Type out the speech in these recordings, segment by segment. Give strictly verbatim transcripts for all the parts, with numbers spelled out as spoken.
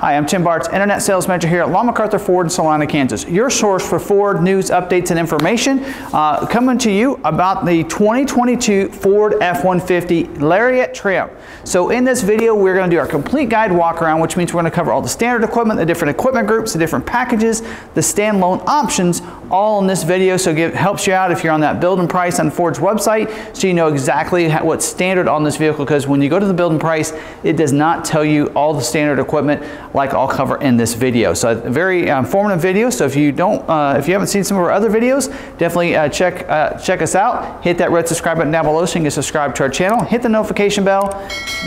Hi, I'm Tim Bartz, Internet Sales Manager here at Long McArthur Ford in Solana, Kansas. Your source for Ford news, updates, and information uh, coming to you about the twenty twenty-two Ford F one fifty Lariat trim. So in this video, we're going to do our complete guide walk around, which means we're going to cover all the standard equipment, the different equipment groups, the different packages, the standalone options, all in this video. So it helps you out if you're on that build and price on Ford's website, so you know exactly what's standard on this vehicle, because when you go to the build and price, it does not tell you all the standard equipment like I'll cover in this video. So a very informative video. So if you don't, uh, if you haven't seen some of our other videos, definitely uh, check uh, check us out. Hit that red subscribe button down below so you can subscribe to our channel. Hit the notification bell.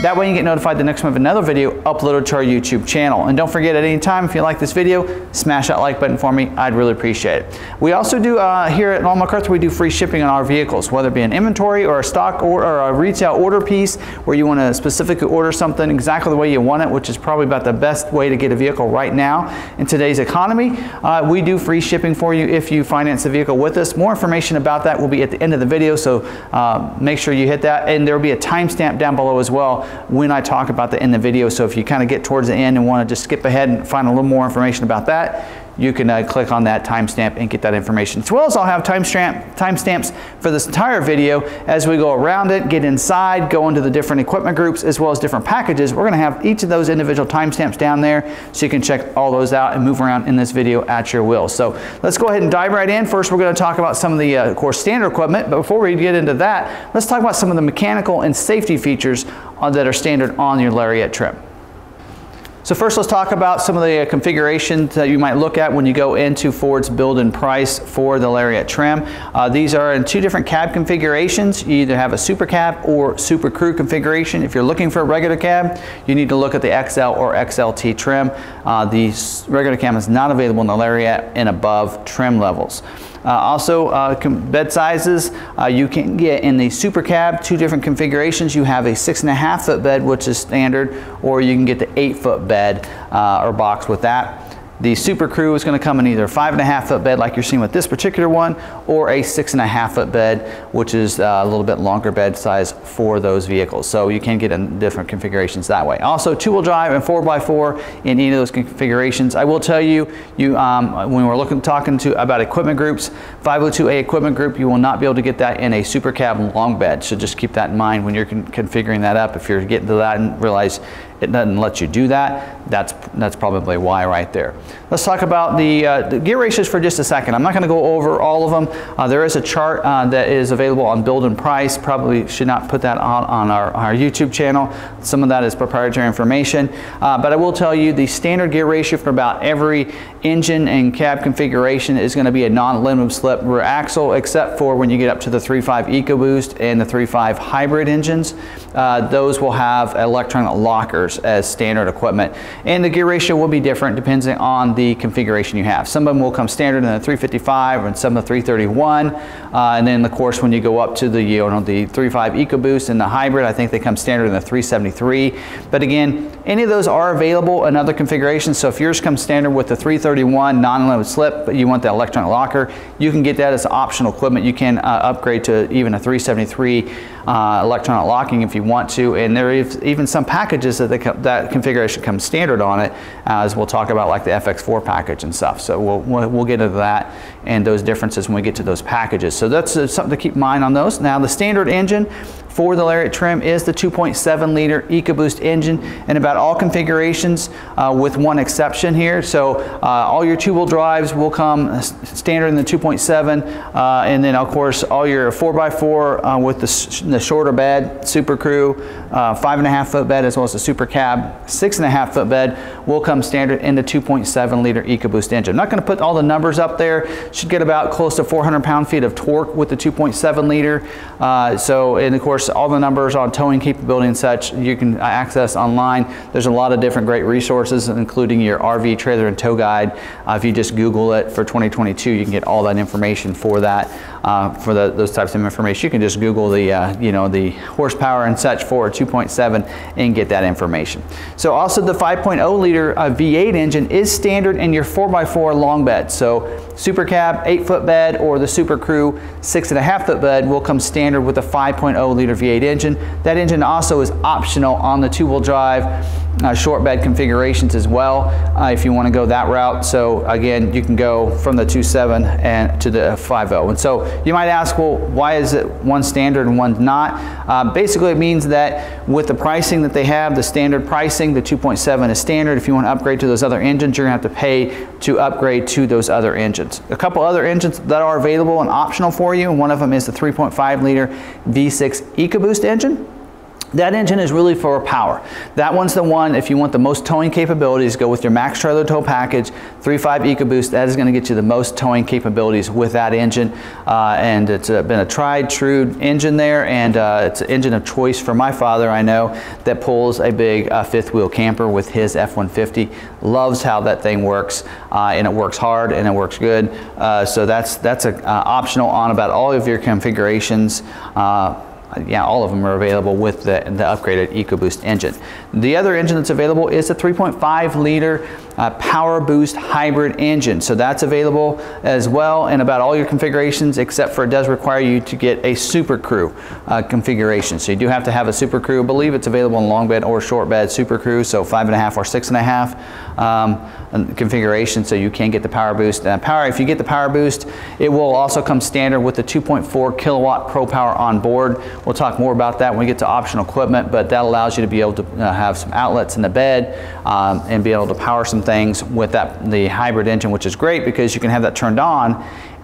That way you get notified the next time of another video uploaded to our YouTube channel. And don't forget, at any time, if you like this video, smash that like button for me. I'd really appreciate it. We also do uh, here at Long McArthur, we do free shipping on our vehicles, whether it be an inventory or a stock or, or a retail order piece where you want to specifically order something exactly the way you want it, which is probably about the best way to get a vehicle right now in today's economy. Uh, we do free shipping for you if you finance the vehicle with us. More information about that will be at the end of the video, so uh, make sure you hit that, and there will be a timestamp down below as well when I talk about that in the video. So if you kind of get towards the end and want to just skip ahead and find a little more information about that, you can uh, click on that timestamp and get that information. As well as I'll have timestamp timestamps for this entire video as we go around it, get inside, go into the different equipment groups as well as different packages. We're gonna have each of those individual timestamps down there so you can check all those out and move around in this video at your will. So let's go ahead and dive right in. First, we're gonna talk about some of the, uh, of course, standard equipment, but before we get into that, let's talk about some of the mechanical and safety features uh, that are standard on your Lariat trim. So first, let's talk about some of the configurations that you might look at when you go into Ford's build and price for the Lariat trim. Uh, these are in two different cab configurations. You either have a Super Cab or Super Crew configuration. If you're looking for a regular cab, you need to look at the X L or X L T trim. Uh, the regular cab is not available in the Lariat and above trim levels. Uh, also, uh, bed sizes, uh, you can get in the Super Cab two different configurations. You have a six and a half foot bed, which is standard, or you can get the eight foot bed uh, or box with that. The Super Crew is going to come in either a five and a half foot bed, like you're seeing with this particular one, or a six and a half foot bed, which is a little bit longer bed size for those vehicles. So you can get in different configurations that way. Also, two-wheel drive and four by four in any of those configurations. I will tell you, you um, when we're looking talking to about equipment groups, five oh two A equipment group, you will not be able to get that in a Super Cab long bed. So just keep that in mind when you're con configuring that up. If you're getting to that and realize it doesn't let you do that, that's that's probably why right there. Let's talk about the, uh, the gear ratios for just a second. I'm not going to go over all of them. Uh, there is a chart uh, that is available on build and price. Probably should not put that on, on our, our YouTube channel. Some of that is proprietary information, uh, but I will tell you the standard gear ratio for about every engine and cab configuration is going to be a non-aluminum slip rear axle, except for when you get up to the three point five EcoBoost and the three point five hybrid engines. Uh, those will have electronic lockers as standard equipment, and the gear ratio will be different depending on the configuration you have. Some of them will come standard in the three fifty-five and some of the three thirty-one, uh, and then of course when you go up to the, you know, the three point five EcoBoost and the hybrid, I think they come standard in the three seventy-three. But again, any of those are available in other configurations. So if yours comes standard with the three thirty-one non-aluminum slip, but you want the electronic locker, you can get that as optional equipment. You can uh, upgrade to even a three seventy-three uh, electronic locking if you want to, and there is even some packages that they co that configuration comes standard on it, uh, as we'll talk about, like the F X four package and stuff. So we'll, we'll, we'll get into that and those differences when we get to those packages. So that's uh, something to keep in mind on those. Now, the standard engine for the Lariat trim is the two point seven liter EcoBoost engine in about all configurations, uh, with one exception here. So uh, all your two-wheel drives will come standard in the two point seven, uh, and then of course all your four by four uh, with the, sh the shorter bed, Super Crew, uh, five and a half foot bed, as well as the Super Cab six and a half foot bed will come standard in the two point seven liter EcoBoost engine. I'm not going to put all the numbers up there. Should get about close to four hundred pound-feet of torque with the two point seven liter. Uh, so, and of course, all the numbers on towing capability and such you can access online. There's a lot of different great resources, including your R V trailer and tow guide. Uh, if you just Google it for twenty twenty-two, you can get all that information for that. Uh, for the, those types of information, you can just Google the uh, you know, the horsepower and such for two point seven and get that information. So also the five point oh liter uh, V eight engine is standard in your four by four long bed. So Super Cab eight foot bed or the Super Crew six and a half foot bed will come standard with a five point oh liter V eight engine. That engine also is optional on the two-wheel drive uh, short bed configurations as well, uh, if you want to go that route. So again, you can go from the two point seven and to the five point oh. And so you might ask, well, why is it one standard and one's not? Uh, basically, it means that with the pricing that they have, the standard pricing, the two point seven is standard. If you want to upgrade to those other engines, you're going to have to pay to upgrade to those other engines. A couple other engines that are available and optional for you, one of them is the three point five liter V six EcoBoost engine. That engine is really for power. That one's the one, if you want the most towing capabilities, go with your max trailer tow package, three point five EcoBoost. That is going to get you the most towing capabilities with that engine. Uh, and it's uh, been a tried, true engine there, and uh, it's an engine of choice for my father, I know, that pulls a big uh, fifth wheel camper with his F one fifty. Loves how that thing works, uh, and it works hard and it works good. Uh, so that's, that's a, uh, optional on about all of your configurations. Uh, Yeah, all of them are available with the, the upgraded EcoBoost engine. The other engine that's available is the three point five liter uh, PowerBoost hybrid engine. So that's available as well in about all your configurations, except for it does require you to get a Super Crew uh, configuration. So you do have to have a Super Crew. I believe it's available in long bed or short bed Super Crew, so five and a half or six and a half um, configuration. So you can get the PowerBoost. Uh, power. If you get the PowerBoost, it will also come standard with the two point four kilowatt ProPower on board. We'll talk more about that when we get to optional equipment, but that allows you to be able to uh, have some outlets in the bed um, and be able to power some things with that the hybrid engine, which is great because you can have that turned on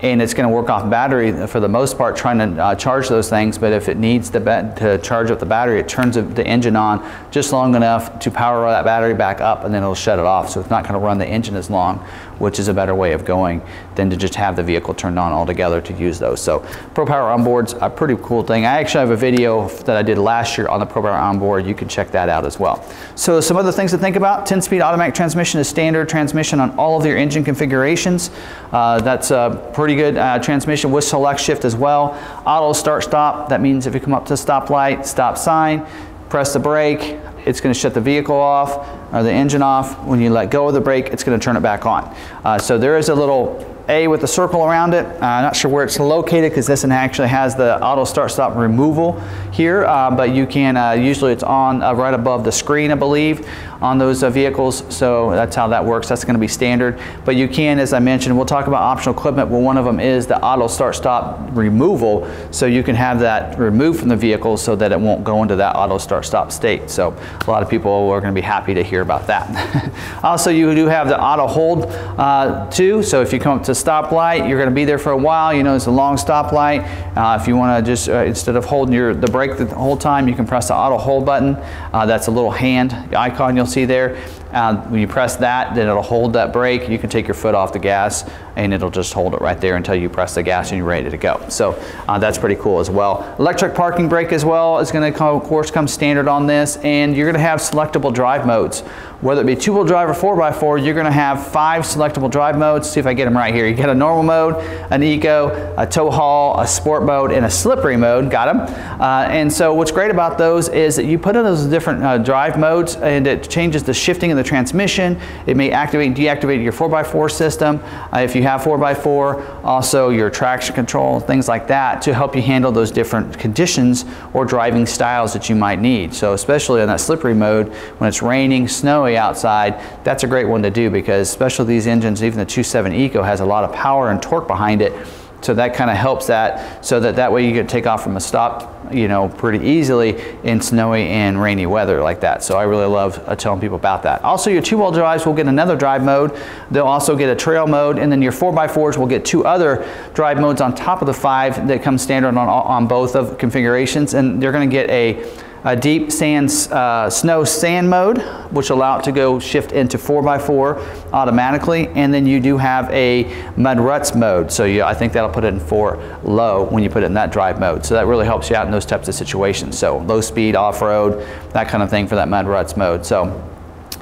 and it's going to work off battery for the most part, trying to uh, charge those things. But if it needs the to charge up the battery, it turns the engine on just long enough to power that battery back up, and then it'll shut it off. So it's not going to run the engine as long, which is a better way of going than to just have the vehicle turned on altogether to use those. So ProPower Onboard's a pretty cool thing. I actually have a video that I did last year on the ProPower Onboard. You can check that out as well. So some other things to think about: ten speed automatic transmission is standard transmission on all of your engine configurations. Uh, that's a pretty good uh, transmission with select shift as well. Auto start stop, that means if you come up to stoplight, stop sign, press the brake, it's going to shut the vehicle off or the engine off. When you let go of the brake, it's going to turn it back on. Uh, so there is a little A with a circle around it. I'm uh, not sure where it's located because this one actually has the auto start stop removal here, uh, but you can uh, usually it's on uh, right above the screen, I believe, on those uh, vehicles. So that's how that works. That's going to be standard, but you can, as I mentioned, we'll talk about optional equipment. Well, one of them is the auto start stop removal, so you can have that removed from the vehicle so that it won't go into that auto start stop state. So a lot of people are going to be happy to hear about that. Also, you do have the auto hold uh, too. So if you come up to stoplight, you're going to be there for a while, you know, it's a long stoplight. Uh, if you want to just uh, instead of holding your the brake the whole time, you can press the auto hold button. Uh, that's a little hand icon you'll see there. Uh, when you press that, then it'll hold that brake. You can take your foot off the gas and it'll just hold it right there until you press the gas and you're ready to go. So uh, that's pretty cool as well. Electric parking brake as well is going to of course come standard on this, and you're going to have selectable drive modes. Whether it be two wheel drive or four by four, you're going to have five selectable drive modes. See if I get them right here. You get a normal mode, an eco, a tow haul, a sport mode, and a slippery mode. Got them. Uh, and so what's great about those is that you put in those different uh, drive modes and it changes the shifting of the transmission. It may activate and deactivate your four by four system uh, if you have four by four, also your traction control, things like that, to help you handle those different conditions or driving styles that you might need. So especially on that slippery mode, when it's raining, snowing outside, that's a great one to do, because especially these engines, even the two point seven Eco has a lot of power and torque behind it, so that kind of helps that, so that that way you can take off from a stop, you know, pretty easily in snowy and rainy weather like that. So I really love uh, telling people about that. Also, your two-wheel drives will get another drive mode. They'll also get a trail mode, and then your four by fours will get two other drive modes on top of the five that come standard on, on both of configurations, and they're going to get a A deep sand, uh, snow sand mode, which allow it to go shift into four by four automatically, and then you do have a mud ruts mode. So you, I think that'll put it in four low when you put it in that drive mode. So that really helps you out in those types of situations. So low speed, off road, that kind of thing for that mud ruts mode. So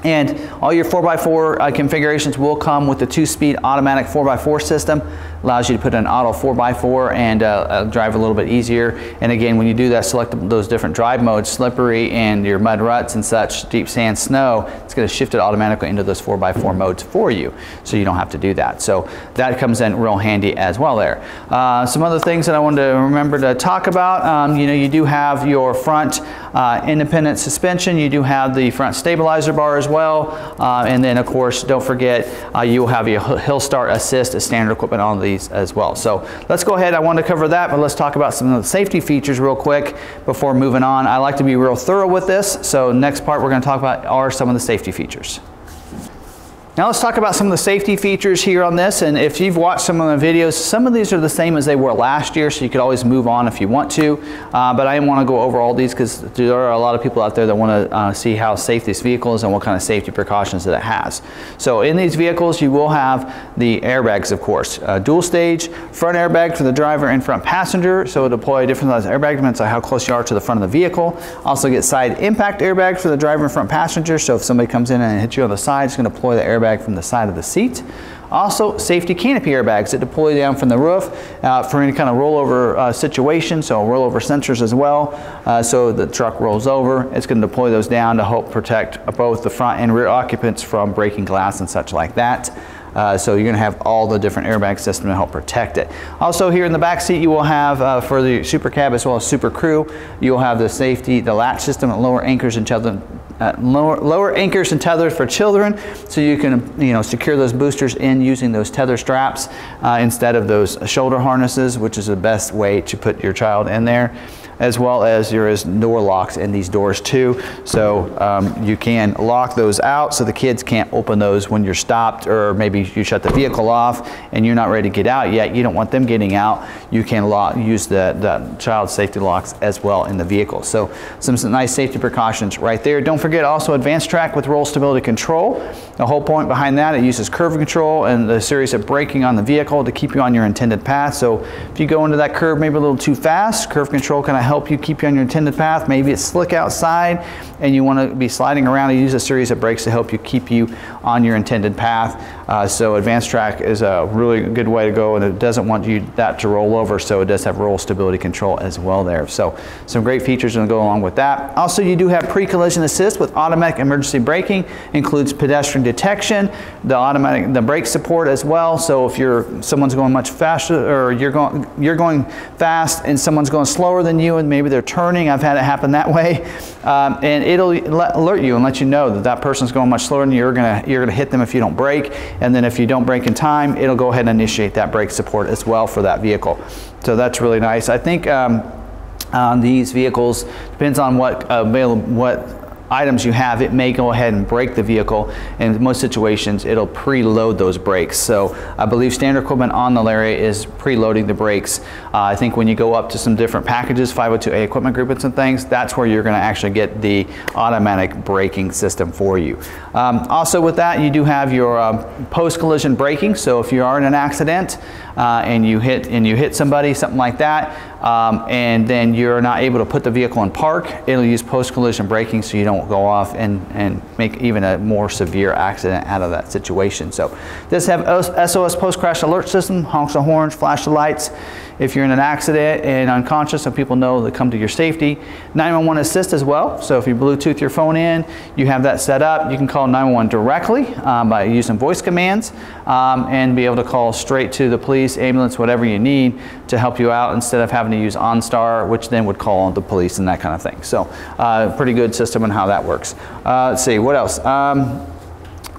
And all your four by four uh, configurations will come with the two-speed automatic four by four system. Allows you to put an auto four by four and uh, uh, drive a little bit easier. And again, when you do that, select those different drive modes, slippery and your mud ruts and such, deep sand, snow, it's going to shift it automatically into those four by four modes for you, so you don't have to do that. So that comes in real handy as well there. Uh, some other things that I wanted to remember to talk about, um, you know, you do have your front uh, independent suspension, you do have the front stabilizer bar as well, uh, and then of course, don't forget, uh, you'll have your hill start assist as standard equipment on these as well. So let's go ahead, I want to cover that, but let's talk about some of the safety features real quick before moving on. I like to be real thorough with this, so next part we're going to talk about are some of the safety features. Now let's talk about some of the safety features here on this, and if you've watched some of the videos, some of these are the same as they were last year, so you could always move on if you want to, uh, but I want to go over all these because there are a lot of people out there that want to uh, see how safe this vehicle is and what kind of safety precautions that it has. So in these vehicles you will have the airbags, of course, uh, dual stage, front airbag for the driver and front passenger, so it'll deploy a different size airbag depending on how close you are to the front of the vehicle. Also get side impact airbags for the driver and front passenger, so if somebody comes in and hits you on the side, it's going to deploy the airbag from the side of the seat. Also, safety canopy airbags that deploy down from the roof uh, for any kind of rollover uh, situation, so rollover sensors as well. Uh, so the truck rolls over, it's going to deploy those down to help protect both the front and rear occupants from breaking glass and such like that. Uh, so you're going to have all the different airbag system to help protect it. Also here in the back seat you will have uh, for the Super Cab as well as Super Crew, you'll have the safety, the latch system and lower anchors and tether, uh, lower, lower anchors and tethers for children, so you can you know secure those boosters in using those tether straps uh, instead of those shoulder harnesses, which is the best way to put your child in there, as well as there is door locks in these doors too. So um, you can lock those out so the kids can't open those when you're stopped, or maybe you shut the vehicle off and you're not ready to get out yet. You don't want them getting out. You can lock, use the, the child safety locks as well in the vehicle. So some, some nice safety precautions right there. Don't forget also advanced track with roll stability control. The whole point behind that, it uses curve control and the series of braking on the vehicle to keep you on your intended path. So if you go into that curve maybe a little too fast, curve control kind of help you keep you on your intended path. Maybe it's slick outside and you want to be sliding around, and use a series of brakes to help you keep you on your intended path. Uh, so advanced track is a really good way to go, and it doesn't want you that to roll over, so it does have roll stability control as well there. So some great features to go along with that. Also you do have pre-collision assist with automatic emergency braking, includes pedestrian detection, the automatic the brake support as well. So if you're someone's going much faster, or you're going you're going fast and someone's going slower than you, and maybe they're turning, I've had it happen that way, um, and it'll alert you and let you know that that person's going much slower than you. you're gonna you're gonna hit them if you don't brake, and then if you don't brake in time, it'll go ahead and initiate that brake support as well for that vehicle. So that's really nice. I think um, on these vehicles, depends on what available what items you have, it may go ahead and brake the vehicle, and in most situations it'll preload those brakes. So I believe standard equipment on the Lariat is preloading the brakes. Uh, I think when you go up to some different packages, five oh two A equipment groups and things, that's where you're going to actually get the automatic braking system for you. Um, also with that, you do have your um, post-collision braking, so if you are in an accident uh, and you hit and you hit somebody, something like that, Um, and then you're not able to put the vehicle in park, it'll use post-collision braking so you don't go off and, and make even a more severe accident out of that situation. So this have S O S post-crash alert system, honks the horns, flash the lights if you're in an accident and unconscious, so people know to come to your safety. nine one one assist as well, so if you Bluetooth your phone in, you have that set up, you can call nine one one directly um, by using voice commands, um, and be able to call straight to the police, ambulance, whatever you need to help you out, instead of having to use OnStar, which then would call on the police and that kind of thing. So uh, pretty good system and how that works. Uh, let's see what else. Um,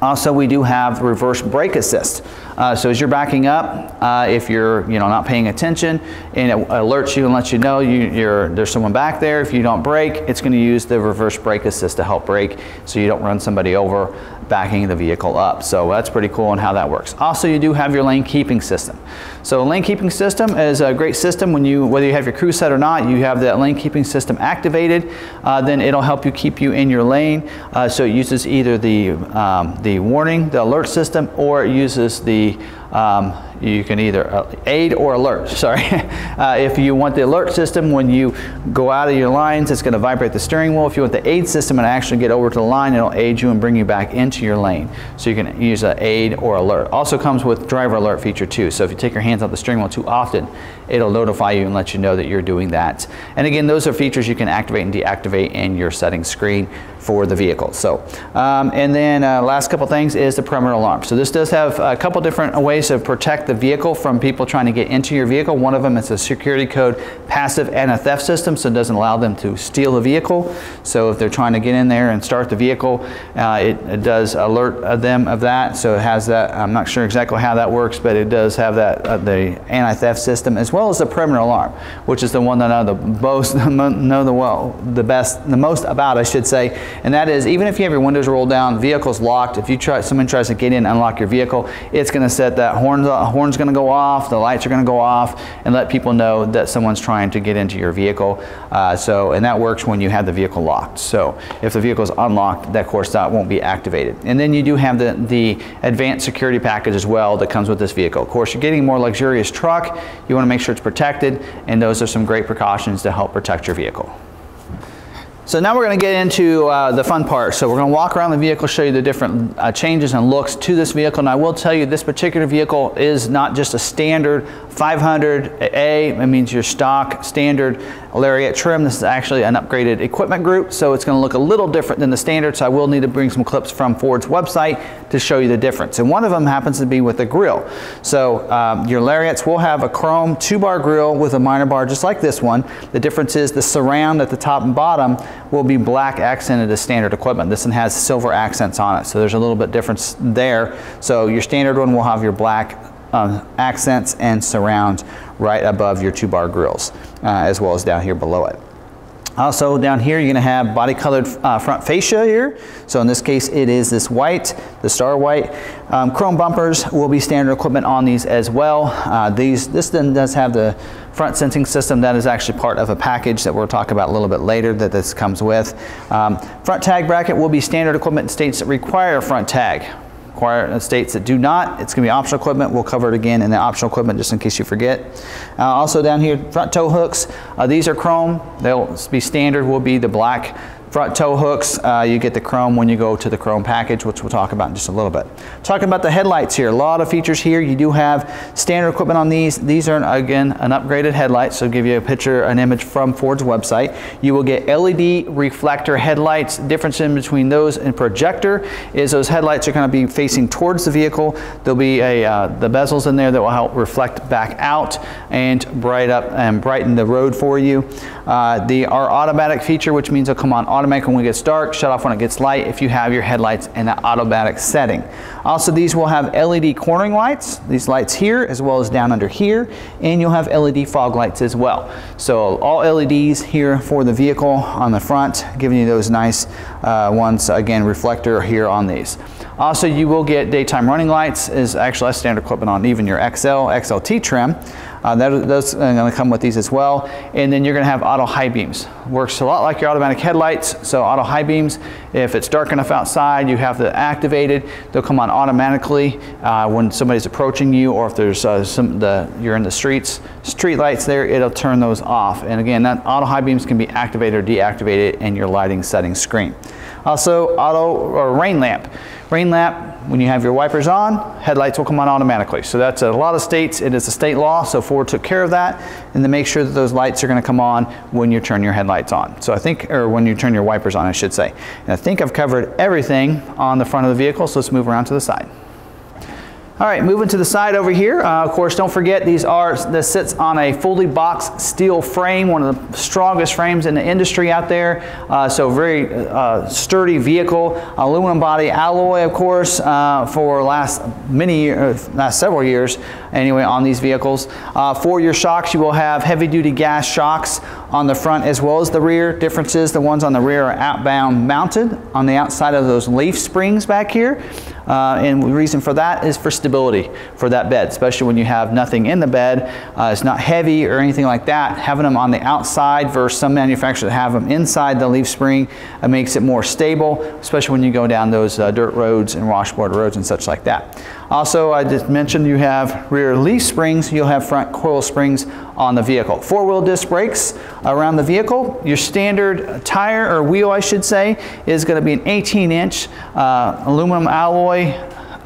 also we do have reverse brake assist. Uh, so as you're backing up, uh, if you're you know not paying attention, and it alerts you and lets you know you, you're there's someone back there. If you don't brake, it's going to use the reverse brake assist to help brake, so you don't run somebody over backing the vehicle up. So that's pretty cool on how that works. Also, you do have your lane keeping system. So lane keeping system is a great system when you whether you have your cruise set or not, you have that lane keeping system activated. Uh, then it'll help you keep you in your lane. Uh, so it uses either the um, the warning, the alert system, or it uses the Um, you can either aid or alert, sorry. uh, if you want the alert system, when you go out of your lines, it's going to vibrate the steering wheel. If you want the aid system and actually get over to the line, it'll aid you and bring you back into your lane. So you can use an aid or alert. Also comes with driver alert feature too. So if you take your hands off the steering wheel too often, it'll notify you and let you know that you're doing that. And again, those are features you can activate and deactivate in your settings screen for the vehicle. So, um, and then uh, last couple things is the perimeter alarm. So this does have a couple different ways to protect the vehicle from people trying to get into your vehicle. One of them is a security code passive and a theft system, so it doesn't allow them to steal the vehicle. So if they're trying to get in there and start the vehicle, uh, it, it does alert them of that. So it has that. I'm not sure exactly how that works, but it does have that uh, the anti-theft system, as well as the perimeter alarm, which is the one that I know the most know the well the best the most about, I should say. And that is, even if you have your windows rolled down, vehicle's locked, if you try someone tries to get in and unlock your vehicle, it's going to set that horn's horn's going to go off, the lights are going to go off, and let people know that someone's trying to get into your vehicle. Uh, so, and that works when you have the vehicle locked. So if the vehicle is unlocked, that course dot won't be activated. And then you do have the the advanced security package as well that comes with this vehicle. Of course, you're getting a more luxurious truck. You want to make sure it's protected, and those are some great precautions to help protect your vehicle. So now we're going to get into uh, the fun part. So we're going to walk around the vehicle, show you the different uh, changes and looks to this vehicle. And I will tell you, this particular vehicle is not just a standard five hundred A. It means your stock standard Lariat trim. This is actually an upgraded equipment group, so it's going to look a little different than the standard. So I will need to bring some clips from Ford's website to show you the difference. And one of them happens to be with the grill. So um, your Lariats will have a chrome two-bar grill with a minor bar, just like this one. The difference is the surround at the top and bottom will be black accented as standard equipment. This one has silver accents on it, so there's a little bit difference there. So your standard one will have your black um, accents and surrounds right above your two bar grills, uh, as well as down here below it. Also down here, you're going to have body colored uh, front fascia here. So in this case, it is this white, the star white. Um, chrome bumpers will be standard equipment on these as well. Uh, these, this then does have the front sensing system. That is actually part of a package that we'll talk about a little bit later that this comes with. Um, front tag bracket will be standard equipment in states that require a front tag. Require states that do not, it's going to be optional equipment. We'll cover it again in the optional equipment just in case you forget. Uh, also down here, front tow hooks. Uh, these are chrome. They'll be standard, will be the black front tow hooks. Uh, you get the chrome when you go to the chrome package, which we'll talk about in just a little bit. Talking about the headlights here, a lot of features here. You do have standard equipment on these. These are, again, an upgraded headlight, so give you a picture, an image from Ford's website. You will get L E D reflector headlights. The difference in between those and projector is those headlights are going to be facing towards the vehicle. There'll be a, uh, the bezels in there that will help reflect back out and bright up and brighten the road for you. Uh, the, our automatic feature, which means it'll come on automatically. Automatic when it gets dark, shut off when it gets light if you have your headlights in the automatic setting. Also, these will have L E D cornering lights, these lights here as well as down under here, and you'll have L E D fog lights as well. So all L E Ds here for the vehicle on the front, giving you those nice uh, ones, again, reflector here on these. Also, you will get daytime running lights, is actually that's standard equipment on even your X L, X L T trim. Uh, that, those are going to come with these as well. And then you're going to have auto high beams. Works a lot like your automatic headlights. So auto high beams, if it's dark enough outside, you have to activate it. They'll come on automatically uh, when somebody's approaching you, or if there's uh, some the you're in the streets, street lights there, it'll turn those off. And again, that auto high beams can be activated or deactivated in your lighting settings screen. Also, auto or rain lamp. Rain lamp, when you have your wipers on, headlights will come on automatically. So that's a lot of states, it is a state law, so Ford took care of that, and to make sure that those lights are gonna come on when you turn your headlights on. So I think, or when you turn your wipers on, I should say. And I think I've covered everything on the front of the vehicle, so let's move around to the side. All right, moving to the side over here. Uh, of course, don't forget these are, this sits on a fully boxed steel frame, one of the strongest frames in the industry out there. Uh, so very uh, sturdy vehicle, aluminum body alloy, of course, uh, for last many years, last several years anyway on these vehicles. Uh, for your shocks, you will have heavy duty gas shocks on the front as well as the rear. Difference is the ones on the rear are outbound mounted on the outside of those leaf springs back here. Uh, and the reason for that is for stability for that bed, especially when you have nothing in the bed. Uh, it's not heavy or anything like that. Having them on the outside versus some manufacturers that have them inside the leaf spring, it makes it more stable, especially when you go down those uh, dirt roads and washboard roads and such like that. Also, I just mentioned you have rear leaf springs, you'll have front coil springs on the vehicle. Four-wheel disc brakes around the vehicle. Your standard tire, or wheel I should say, is going to be an eighteen inch uh, aluminum alloy,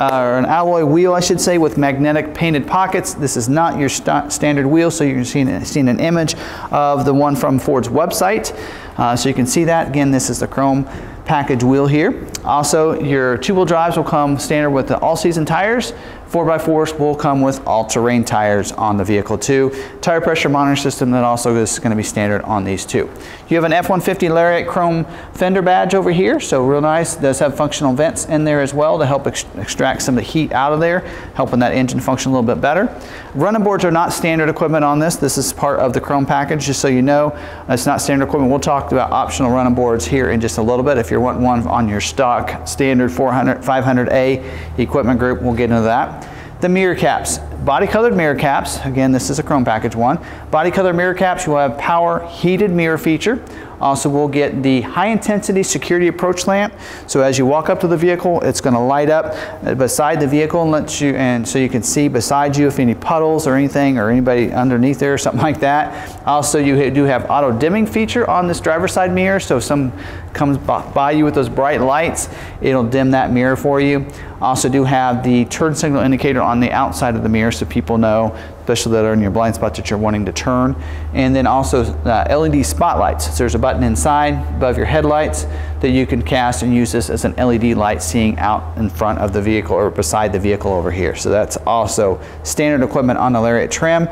uh, or an alloy wheel I should say, with magnetic painted pockets. This is not your st standard wheel, so you're seeing, seeing an image of the one from Ford's website. Uh, so you can see that. Again, this is the chrome package wheel here. Also, your two-wheel drives will come standard with the all-season tires. four by fours will come with all-terrain tires on the vehicle too. Tire pressure monitoring system that also is going to be standard on these two. You have an F one fifty Lariat chrome fender badge over here, so real nice. It does have functional vents in there as well to help ex extract some of the heat out of there, helping that engine function a little bit better. Running boards are not standard equipment on this. This is part of the chrome package, just so you know. It's not standard equipment. We'll talk about optional running boards here in just a little bit. If you're wanting one on your stock standard four hundred, five hundred A equipment group, we'll get into that. The mirror caps, body colored mirror caps. Again, this is a chrome package one. Body colored mirror caps, you'll have power heated mirror feature. Also, we'll get the high intensity security approach lamp. So as you walk up to the vehicle, it's going to light up beside the vehicle and let you, and so you can see beside you if any puddles or anything, or anybody underneath there or something like that. Also, you do have auto dimming feature on this driver's side mirror. So if someone comes by you with those bright lights, it'll dim that mirror for you. Also do have the turn signal indicator on the outside of the mirror, so people know, especially that are in your blind spots, that you're wanting to turn. And then also uh, L E D spotlights. So there's a button inside above your headlights that you can cast and use this as an L E D light seeing out in front of the vehicle or beside the vehicle over here. So that's also standard equipment on the Lariat trim.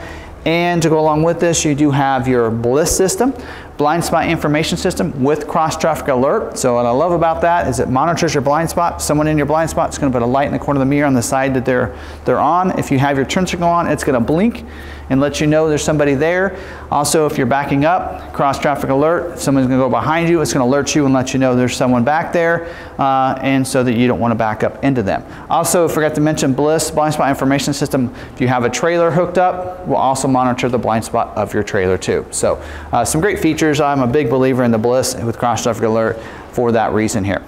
And to go along with this, you do have your BLIS system, blind spot information system with cross traffic alert. So what I love about that is it monitors your blind spot. Someone in your blind spot is going to put a light in the corner of the mirror on the side that they're they're on. If you have your turn signal on, it's going to blink and let you know there's somebody there. Also, if you're backing up, cross traffic alert. If someone's going to go behind you, it's going to alert you and let you know there's someone back there, uh, and so that you don't want to back up into them. Also, forgot to mention BLIS, blind spot information system. If you have a trailer hooked up, we'll also monitor the blind spot of your trailer too. So uh, some great features. I'm a big believer in the BLIS with cross traffic alert for that reason here.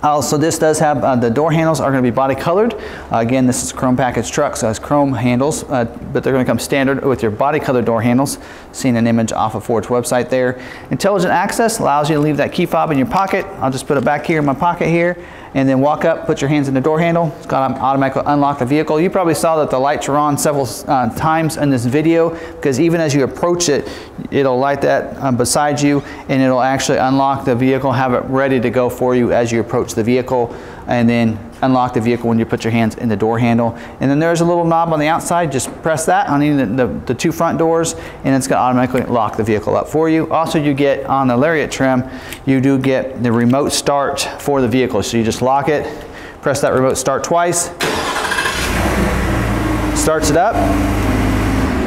Also, this does have uh, the door handles are going to be body colored. Uh, again, this is a chrome package truck, so it has chrome handles, uh, but they're going to come standard with your body colored door handles. Seen an image off of Ford's website there. Intelligent access allows you to leave that key fob in your pocket. I'll just put it back here in my pocket here, and then walk up, put your hands in the door handle. It's going to automatically unlock the vehicle. You probably saw that the lights are on several uh, times in this video, because even as you approach it, it'll light that um, beside you, and it'll actually unlock the vehicle, have it ready to go for you as you approach the vehicle, and then unlock the vehicle when you put your hands in the door handle. And then there's a little knob on the outside, just press that on either the, the, the two front doors, and it's gonna automatically lock the vehicle up for you. Also, you get on the Lariat trim, you do get the remote start for the vehicle. So you just lock it, press that remote start twice, starts it up.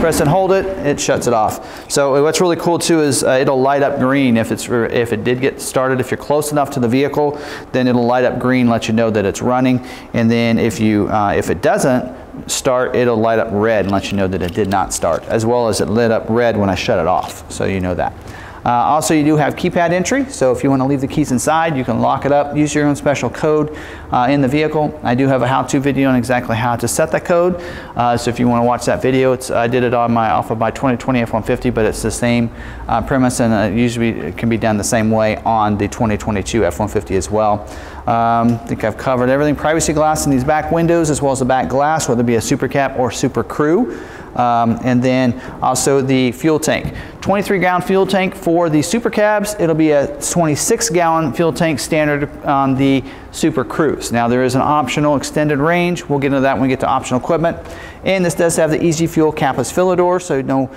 Press and hold it, it shuts it off. So what's really cool too is uh, it'll light up green if it's if it did get started. If you're close enough to the vehicle, then it'll light up green, let you know that it's running. And then if you uh, if it doesn't start, it'll light up red and let you know that it did not start, as well as it lit up red when I shut it off, so you know that. Uh, also, you do have keypad entry, so if you want to leave the keys inside, you can lock it up, use your own special code uh, in the vehicle. I do have a how-to video on exactly how to set that code, uh, so if you want to watch that video, it's, I did it on my off of my twenty twenty F one fifty, but it's the same uh, premise, and uh, usually it can be done the same way on the twenty twenty-two F one fifty as well. Um, I think I've covered everything. Privacy glass in these back windows, as well as the back glass, whether it be a Super Cap or Super Crew. Um, and then also the fuel tank. twenty-three gallon fuel tank for the Super Cabs. It'll be a twenty-six gallon fuel tank standard on the Super Cruise. Now there is an optional extended range. We'll get into that when we get to optional equipment. And this does have the Easy Fuel capless filler door, so you don't,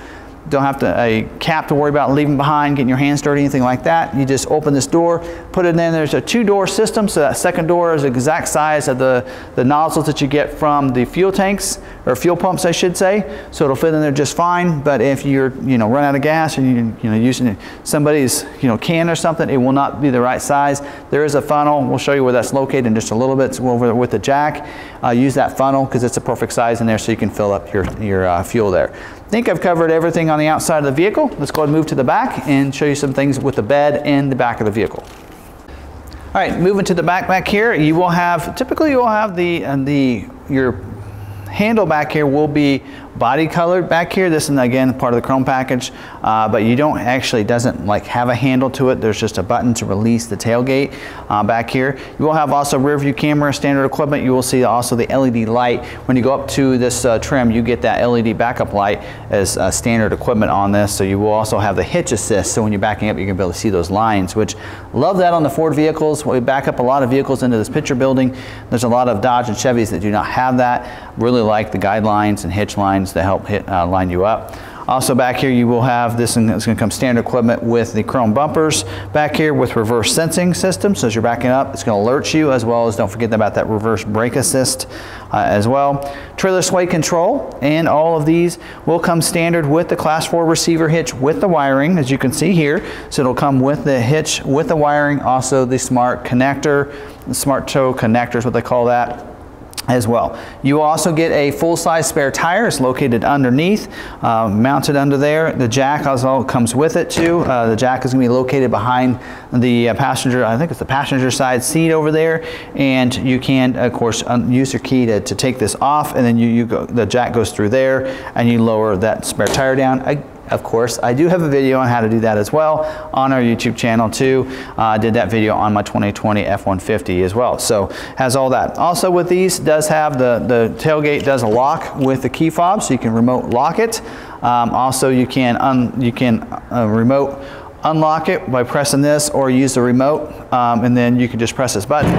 don't have to, a cap to worry about leaving behind, getting your hands dirty, anything like that. You just open this door, put it in. There's a two-door system, so that second door is the exact size of the, the nozzles that you get from the fuel tanks, or fuel pumps I should say. So it'll fit in there just fine, but if you're, you know, run out of gas and you're, you know, using somebody's, you know, can or something, it will not be the right size. There is a funnel. We'll show you where that's located in just a little bit. So over with the jack, uh, use that funnel because it's a perfect size in there, so you can fill up your, your uh, fuel there. I think I've covered everything on the outside of the vehicle. Let's go ahead and move to the back and show you some things with the bed and the back of the vehicle. All right, moving to the backpack here, you will have, typically you will have the, uh, the your handle back here will be body colored back here. This is again part of the chrome package, uh, but you don't actually doesn't like have a handle to it. There's just a button to release the tailgate uh, back here. You will have also rear view camera, standard equipment. You will see also the L E D light. When you go up to this uh, trim, you get that L E D backup light as uh, standard equipment on this. So you will also have the hitch assist. So when you're backing up, you're gonna be able to see those lines, which love that on the Ford vehicles. We back up a lot of vehicles into this picture building. There's a lot of Dodge and Chevys that do not have that. Really like the guidelines and hitch lines to help hit, uh, line you up. Also back here you will have this, and it's going to come standard equipment with the chrome bumpers back here with reverse sensing system. So as you're backing up, it's going to alert you, as well as don't forget about that reverse brake assist uh, as well. Trailer sway control, and all of these will come standard with the class four receiver hitch with the wiring, as you can see here. So it'll come with the hitch with the wiring, also the smart connector, the smart toe connector is what they call that as well. You also get a full-size spare tire. It's located underneath, uh, mounted under there. The jack also comes with it too. Uh, the jack is going to be located behind the uh, passenger, I think it's the passenger side seat over there, and you can of course use your key to, to take this off, and then you, you go, the jack goes through there and you lower that spare tire down. I, Of course, I do have a video on how to do that as well on our YouTube channel too. I uh, did that video on my twenty twenty F one fifty as well. So has all that. Also with these, does have the, the tailgate does a lock with the key fob, so you can remote lock it. Um, also you can, un, you can uh, remote unlock it by pressing this, or use the remote, um, and then you can just press this button.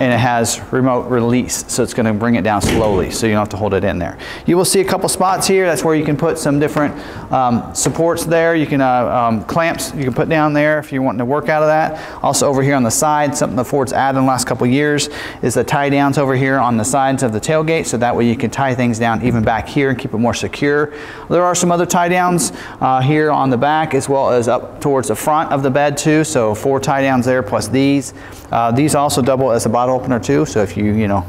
And it has remote release, so it's gonna bring it down slowly, so you don't have to hold it in there. You will see a couple spots here. That's where you can put some different um, supports there. You can, uh, um, clamps you can put down there if you're wanting to work out of that. Also over here on the side, something the Ford's added in the last couple years is the tie downs over here on the sides of the tailgate, so that way you can tie things down even back here and keep it more secure. There are some other tie downs uh, here on the back, as well as up towards the front of the bed too, so four tie downs there plus these. Uh, these also double as a bottle opener too, so if you, you know,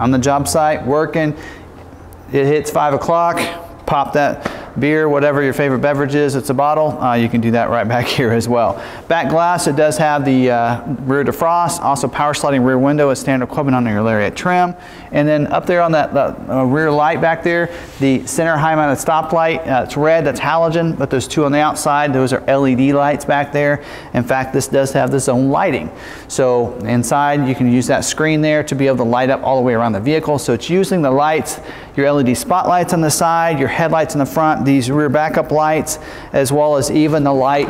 on the job site working, it hits five o'clock, pop that beer, whatever your favorite beverage is, it's a bottle, uh, you can do that right back here as well. Back glass, it does have the uh, rear defrost, also power sliding rear window as standard equipment on your Lariat trim, and then up there on that, that uh, rear light back there, the center high mounted stoplight, uh, it's red, that's halogen, but those two on the outside, those are L E D lights back there. In fact, this does have this own lighting, so inside you can use that screen there to be able to light up all the way around the vehicle, so it's using the lights, your L E D spotlights on the side, your headlights in the front, these rear backup lights, as well as even the light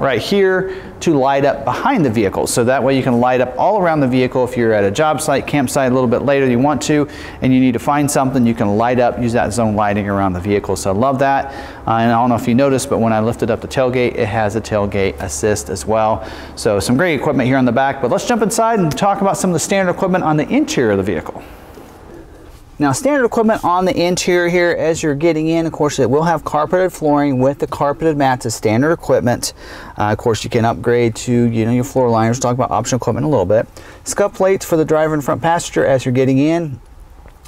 right here to light up behind the vehicle. So that way you can light up all around the vehicle if you're at a job site, campsite a little bit later you want to, and you need to find something, you can light up, use that zone lighting around the vehicle. So I love that. Uh, and I don't know if you noticed, but when I lifted up the tailgate, it has a tailgate assist as well. So some great equipment here on the back, but let's jump inside and talk about some of the standard equipment on the interior of the vehicle. Now, standard equipment on the interior here, as you're getting in, of course, it will have carpeted flooring with the carpeted mats as standard equipment. Uh, of course, you can upgrade to, you know, your floor liners. We'll talk about optional equipment in a little bit. Scuff plates for the driver and front passenger as you're getting in,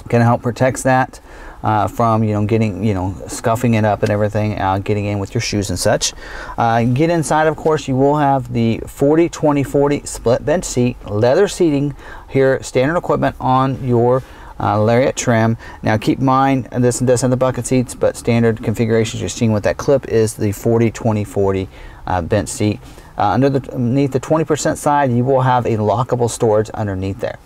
can help protect that uh, from, you know, getting, you know, scuffing it up and everything, uh, getting in with your shoes and such. Uh, get inside, of course, you will have the forty twenty forty split bench seat, leather seating here, standard equipment on your Uh, Lariat trim. Now keep in mind, this does have the bucket seats, but standard configurations you're seeing with that clip is the forty twenty forty uh, bench seat. Uh, under the, underneath the twenty percent side, you will have a lockable storage underneath there.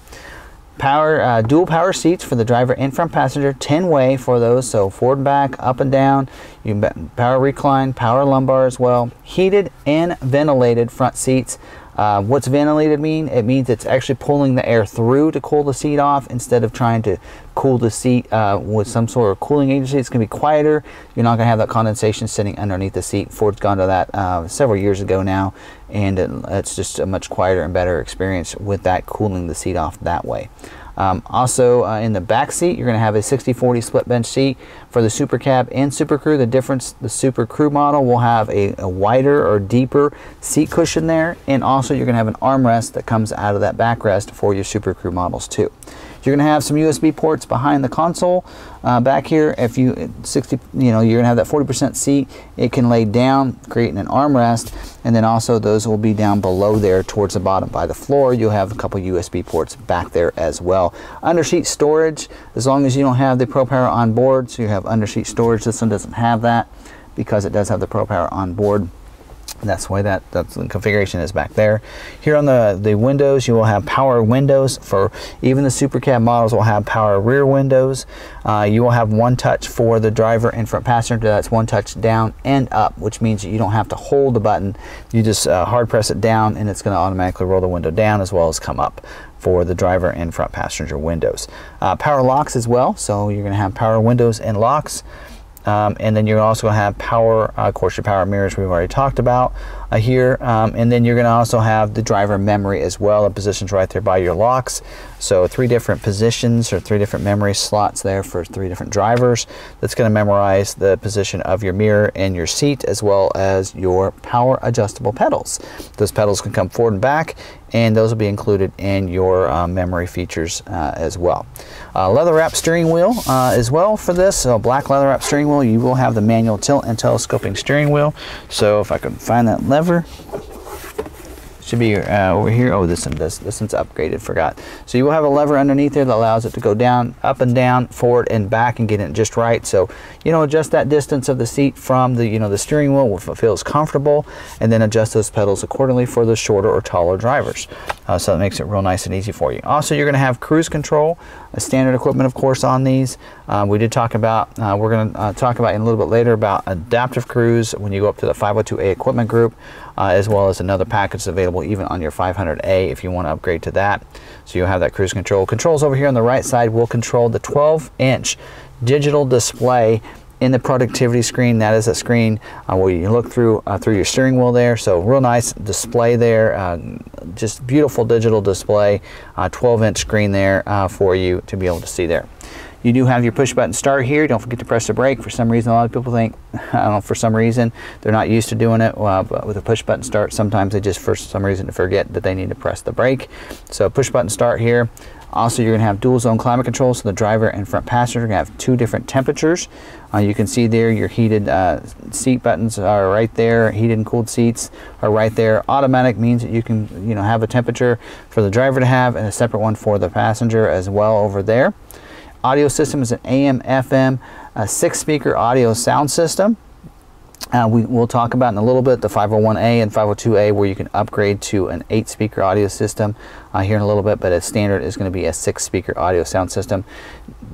Power, uh, dual power seats for the driver and front passenger, ten way for those, so forward and back, up and down. You can power recline, power lumbar as well. Heated and ventilated front seats. Uh, what's ventilated mean? It means it's actually pulling the air through to cool the seat off instead of trying to cool the seat uh, with some sort of cooling agency. It's going to be quieter. You're not going to have that condensation sitting underneath the seat. Ford's gone to that uh, several years ago now, and it, it's just a much quieter and better experience with that cooling the seat off that way. Um, also uh, in the back seat, you're going to have a sixty forty split bench seat for the Super Cab and Super Crew. The difference, the Super Crew model will have a, a wider or deeper seat cushion there, and also you're going to have an armrest that comes out of that backrest for your Super Crew models too. You're going to have some U S B ports behind the console uh, back here. If you sixty, you know, you're going to have that forty percent seat. It can lay down, creating an armrest, and then also those will be down below there towards the bottom by the floor. You'll have a couple U S B ports back there as well. Underseat storage, as long as you don't have the ProPower on board, so you have underseat storage. This one doesn't have that because it does have the ProPower on board. That's why that that's the configuration is back there. Here on the the windows, you will have power windows. For even the Super Cab models will have power rear windows. Uh, you will have one touch for the driver and front passenger. That's one touch down and up, which means you don't have to hold the button. You just uh, hard press it down and it's going to automatically roll the window down as well as come up for the driver and front passenger windows. Uh, power locks as well, so you're going to have power windows and locks. Um, and then you're also going to have power, uh, of course, your power mirrors we've already talked about uh, here. Um, and then you're going to also have the driver memory as well. It positions right there by your locks. So three different positions or three different memory slots there for three different drivers. That's going to memorize the position of your mirror and your seat, as well as your power adjustable pedals. Those pedals can come forward and back, and those will be included in your uh, memory features uh, as well. Uh, leather wrap steering wheel uh, as well for this. So black leather wrap steering wheel. You will have the manual tilt and telescoping steering wheel. So if I can find that lever, should be uh, over here. Oh, this one does. This one's upgraded. Forgot. So you will have a lever underneath there that allows it to go down, up and down, forward and back, and get it just right. So you know, adjust that distance of the seat from the you know the steering wheel if it feels comfortable, and then adjust those pedals accordingly for the shorter or taller drivers. Uh, so that makes it real nice and easy for you. Also, you're going to have cruise control, a standard equipment, of course, on these. Um, we did talk about. Uh, we're going to uh, talk about in a little bit later about adaptive cruise when you go up to the five oh two A equipment group, uh, as well as another package available even on your five hundred A if you want to upgrade to that. So you'll have that cruise control. Controls over here on the right side will control the twelve inch digital display in the productivity screen. That is a screen uh, where you look through uh, through your steering wheel there. So real nice display there, uh, just beautiful digital display, uh, twelve inch screen there uh, for you to be able to see there. You do have your push button start here. Don't forget to press the brake. For some reason, a lot of people think, I don't know, for some reason, they're not used to doing it uh, but with a push button start. Sometimes they just, for some reason, forget that they need to press the brake. So push button start here. Also, you're going to have dual zone climate control, so the driver and front passenger are going to have two different temperatures. Uh, you can see there your heated uh, seat buttons are right there. Heated and cooled seats are right there. Automatic means that you can you know, have a temperature for the driver to have and a separate one for the passenger as well over there. Audio system is an A M F M a six speaker audio sound system. Uh, we will talk about in a little bit the five oh one A and five oh two A where you can upgrade to an eight speaker audio system uh, here in a little bit, but as standard is going to be a six speaker audio sound system.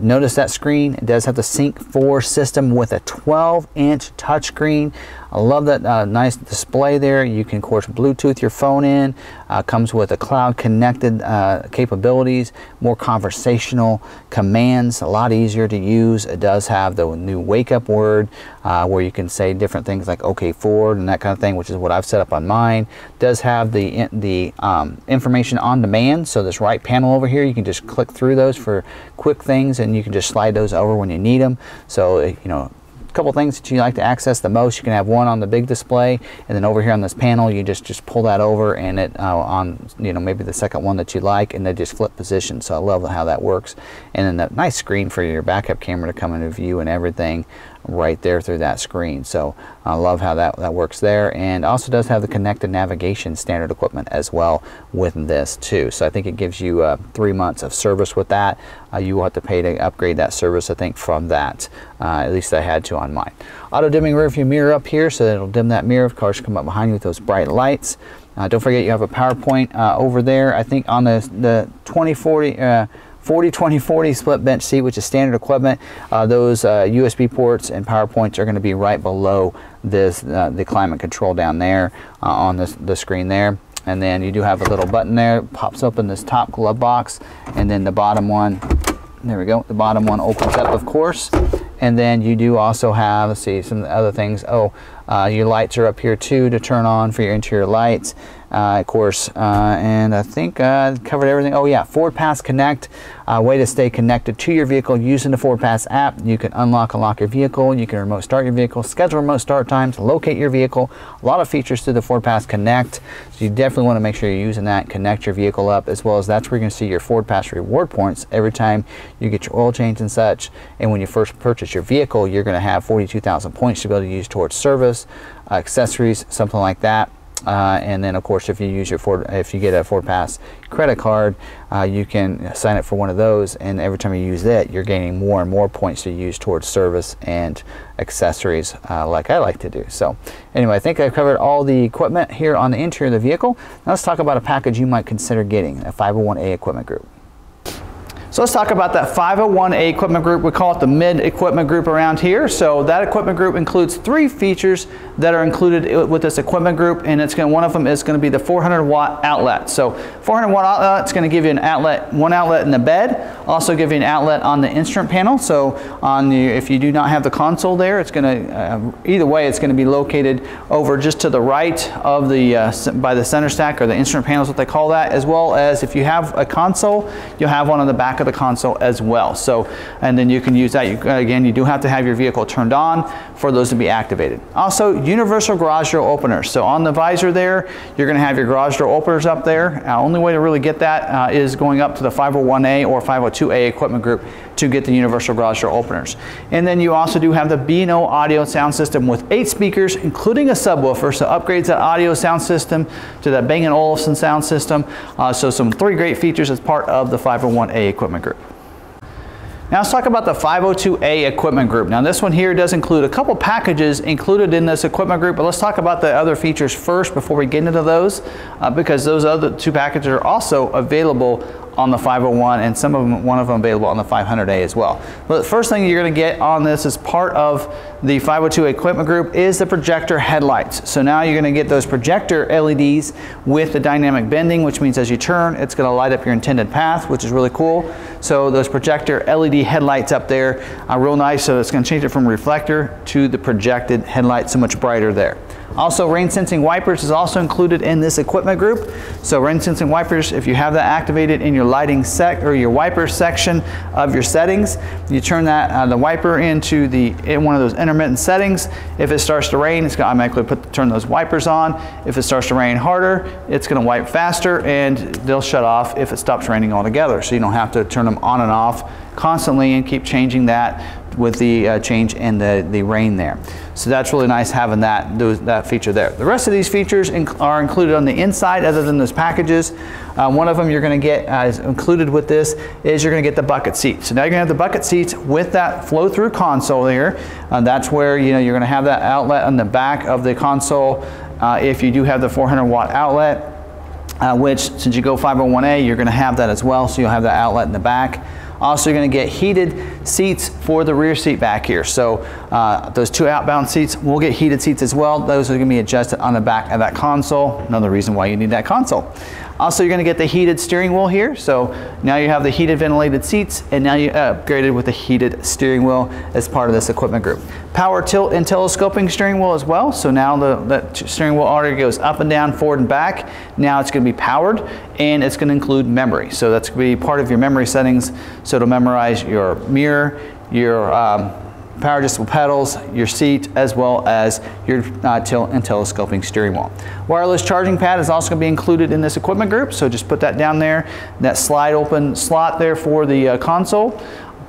Notice that screen, it does have the Sync four system with a twelve inch touchscreen. I love that uh, nice display there. You can, of course, Bluetooth your phone in. Uh, comes with a cloud connected uh, capabilities, more conversational commands, a lot easier to use. It does have the new wake up word uh, where you can say different things like OK Ford and that kind of thing, which is what I've set up on mine. It does have the, the um, information on demand. So this right panel over here, you can just click through those for quick things, and you can just slide those over when you need them. So, you know, a couple things that you like to access the most, you can have one on the big display, and then over here on this panel, you just just pull that over, and it uh, on you know maybe the second one that you like, and they just flip position. So I love how that works, and then that nice screen for your backup camera to come into view and everything right there through that screen. So I love how that, that works there, and also does have the connected navigation standard equipment as well with this too. So I think it gives you uh, three months of service with that. Uh, you will have to pay to upgrade that service, I think, from that. Uh, at least I had to on mine. Auto dimming rear view mirror up here, so that it'll dim that mirror if cars come up behind you with those bright lights. Uh, don't forget you have a PowerPoint uh, over there. I think on the, the twenty forty uh, forty twenty forty split bench seat, which is standard equipment, uh, those uh, U S B ports and power points are going to be right below this uh, the climate control down there uh, on this the screen there. And then you do have a little button there, pops up in this top glove box, and then the bottom one, there we go, the bottom one opens up, of course. And then you do also have, let's see, some other things. Oh, Uh, your lights are up here too to turn on for your interior lights, uh, of course. Uh, and I think I uh, covered everything. Oh yeah, FordPass Connect, uh, way to stay connected to your vehicle using the FordPass app. You can unlock and lock your vehicle, you can remote start your vehicle, schedule remote start times, locate your vehicle. A lot of features through the FordPass Connect. So you definitely want to make sure you're using that, connect your vehicle up, as well as that's where you're going to see your FordPass reward points every time you get your oil change and such. And when you first purchase your vehicle, you're going to have forty-two thousand points to be able to use towards service, uh, accessories, something like that. Uh, and then, of course, if you use your Ford, if you get a FordPass credit card, uh, you can sign up for one of those. And every time you use that, you're gaining more and more points to use towards service and accessories, uh, like I like to do. So anyway, I think I've covered all the equipment here on the interior of the vehicle. Now let's talk about a package you might consider getting, a five oh one A equipment group. So let's talk about that five oh one A equipment group. We call it the mid equipment group around here. So that equipment group includes three features that are included with this equipment group, and it's going to, one of them is going to be the four hundred watt outlet. So four hundred watt outlet is going to give you an outlet, one outlet in the bed, also give you an outlet on the instrument panel. So on the, if you do not have the console there, it's going to uh, either way, it's going to be located over just to the right of the uh, by the center stack, or the instrument panel is what they call that, as well as if you have a console, you'll have one on the back of the console as well. So, and then you can use that. You, again, you do have to have your vehicle turned on for those to be activated. Also, universal garage door openers. So on the visor there, you're going to have your garage door openers up there. Uh, only way to really get that uh, is going up to the five oh one A or five oh two A equipment group to get the universal garage door openers. And then you also do have the B and O audio sound system with eight speakers, including a subwoofer. So upgrades that audio sound system to that Bang and Olufsen sound system. Uh, so some three great features as part of the five oh one A equipment group. Now let's talk about the five oh two A equipment group. Now this one here does include a couple packages included in this equipment group, but let's talk about the other features first before we get into those, uh, because those other two packages are also available on the five oh one, and some of them, one of them available on the five hundred A as well. But the first thing you're going to get on this as part of the five oh two equipment group is the projector headlights. So now you're going to get those projector L E Ds with the dynamic bending, which means as you turn, it's going to light up your intended path, which is really cool. So those projector L E D headlights up there are real nice. So it's going to change it from reflector to the projected headlights, so much brighter there. Also, rain sensing wipers is also included in this equipment group. So rain sensing wipers, if you have that activated in your lighting sec or your wiper section of your settings, you turn that uh, the wiper into the in one of those intermittent settings. If it starts to rain, it's going to automatically put, turn those wipers on. If it starts to rain harder, it's going to wipe faster, and they'll shut off if it stops raining altogether. So you don't have to turn them on and off constantly and keep changing that with the uh, change in the, the rain there. So that's really nice having that, those, that feature there. The rest of these features inc are included on the inside other than those packages. Uh, one of them you're going to get uh, is included with this is you're going to get the bucket seats. So now you're going to have the bucket seats with that flow through console there. Uh, that's where, you know, you're going to have that outlet on the back of the console uh, if you do have the four hundred watt outlet, uh, which since you go five oh one A, you're going to have that as well. So you'll have that outlet in the back. Also, you're going to get heated seats for the rear seat back here. So uh, those two outbound seats will get heated seats as well. Those are going to be adjusted on the back of that console. Another reason why you need that console. Also, you're going to get the heated steering wheel here. So now you have the heated ventilated seats, and now you upgraded with the heated steering wheel as part of this equipment group. Power tilt and telescoping steering wheel as well. So now the, the steering wheel already goes up and down, forward and back. Now it's going to be powered, and it's going to include memory. So that's going to be part of your memory settings. So it'll memorize your mirror, your um, power adjustable pedals, your seat, as well as your uh, tilt and telescoping steering wheel. Wireless charging pad is also going to be included in this equipment group. So just put that down there, that slide open slot there for the uh, console.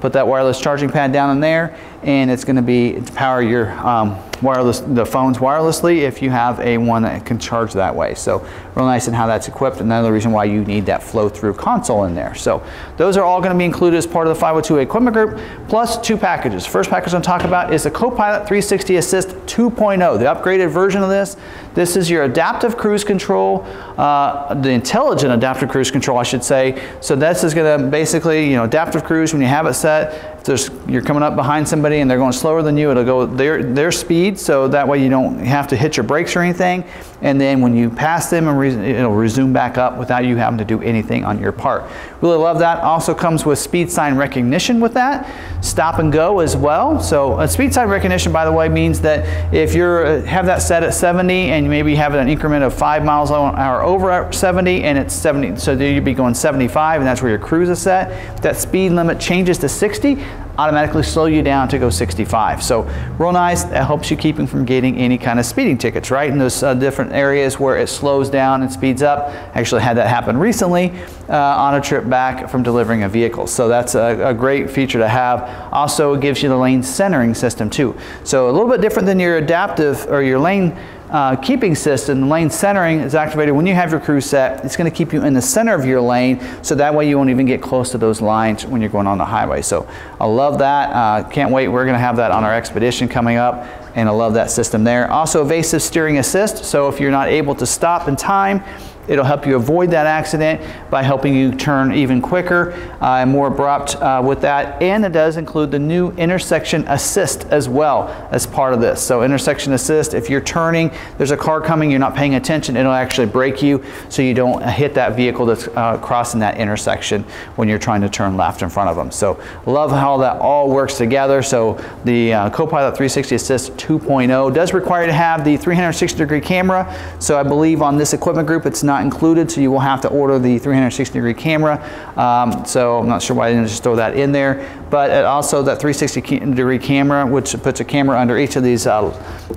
Put that wireless charging pad down in there, and it's going to be to power your um, wireless, the phones wirelessly if you have a one that can charge that way. So real nice in how that's equipped. Another reason why you need that flow through console in there. So those are all going to be included as part of the five oh two A equipment group, plus two packages. First package I'm talking about is the Copilot three sixty Assist two point oh, the upgraded version of this. This is your adaptive cruise control, uh, the intelligent adaptive cruise control, I should say. So this is going to basically, you know, adaptive cruise when you have it set. If there's, you're coming up behind somebody and they're going slower than you, it'll go their, their speed. speed, so that way you don't have to hit your brakes or anything. And then when you pass them, it'll resume back up without you having to do anything on your part. Really love that. Also comes with speed sign recognition with that. Stop and go as well. So a speed sign recognition, by the way, means that if you have that set at seventy and maybe you have an increment of five miles an hour over seventy and it's seventy, so you'd be going seventy-five and that's where your cruise is set. If that speed limit changes to sixty, automatically slow you down to go sixty-five. So real nice. That helps you keeping from getting any kind of speeding tickets, right? And those uh, different areas where it slows down and speeds up. I actually had that happen recently uh, on a trip back from delivering a vehicle. So that's a, a great feature to have. Also, it gives you the lane centering system too. So a little bit different than your adaptive or your lane Uh, keeping system. Lane centering is activated when you have your cruise set. It's going to keep you in the center of your lane, so that way you won't even get close to those lines when you're going on the highway. So I love that. Uh, can't wait. We're going to have that on our expedition coming up, and I love that system there. Also, evasive steering assist. So if you're not able to stop in time, it'll help you avoid that accident by helping you turn even quicker uh, and more abrupt uh, with that. And it does include the new intersection assist as well as part of this. So intersection assist, if you're turning, there's a car coming, you're not paying attention, it'll actually brake you so you don't hit that vehicle that's uh, crossing that intersection when you're trying to turn left in front of them. So love how that all works together. So the uh, Copilot three sixty Assist two point oh does require you to have the three sixty degree camera. So I believe on this equipment group, it's not included, so you will have to order the three sixty degree camera. Um, so I'm not sure why I didn't just throw that in there, but it also that three sixty degree camera, which puts a camera under each of these uh,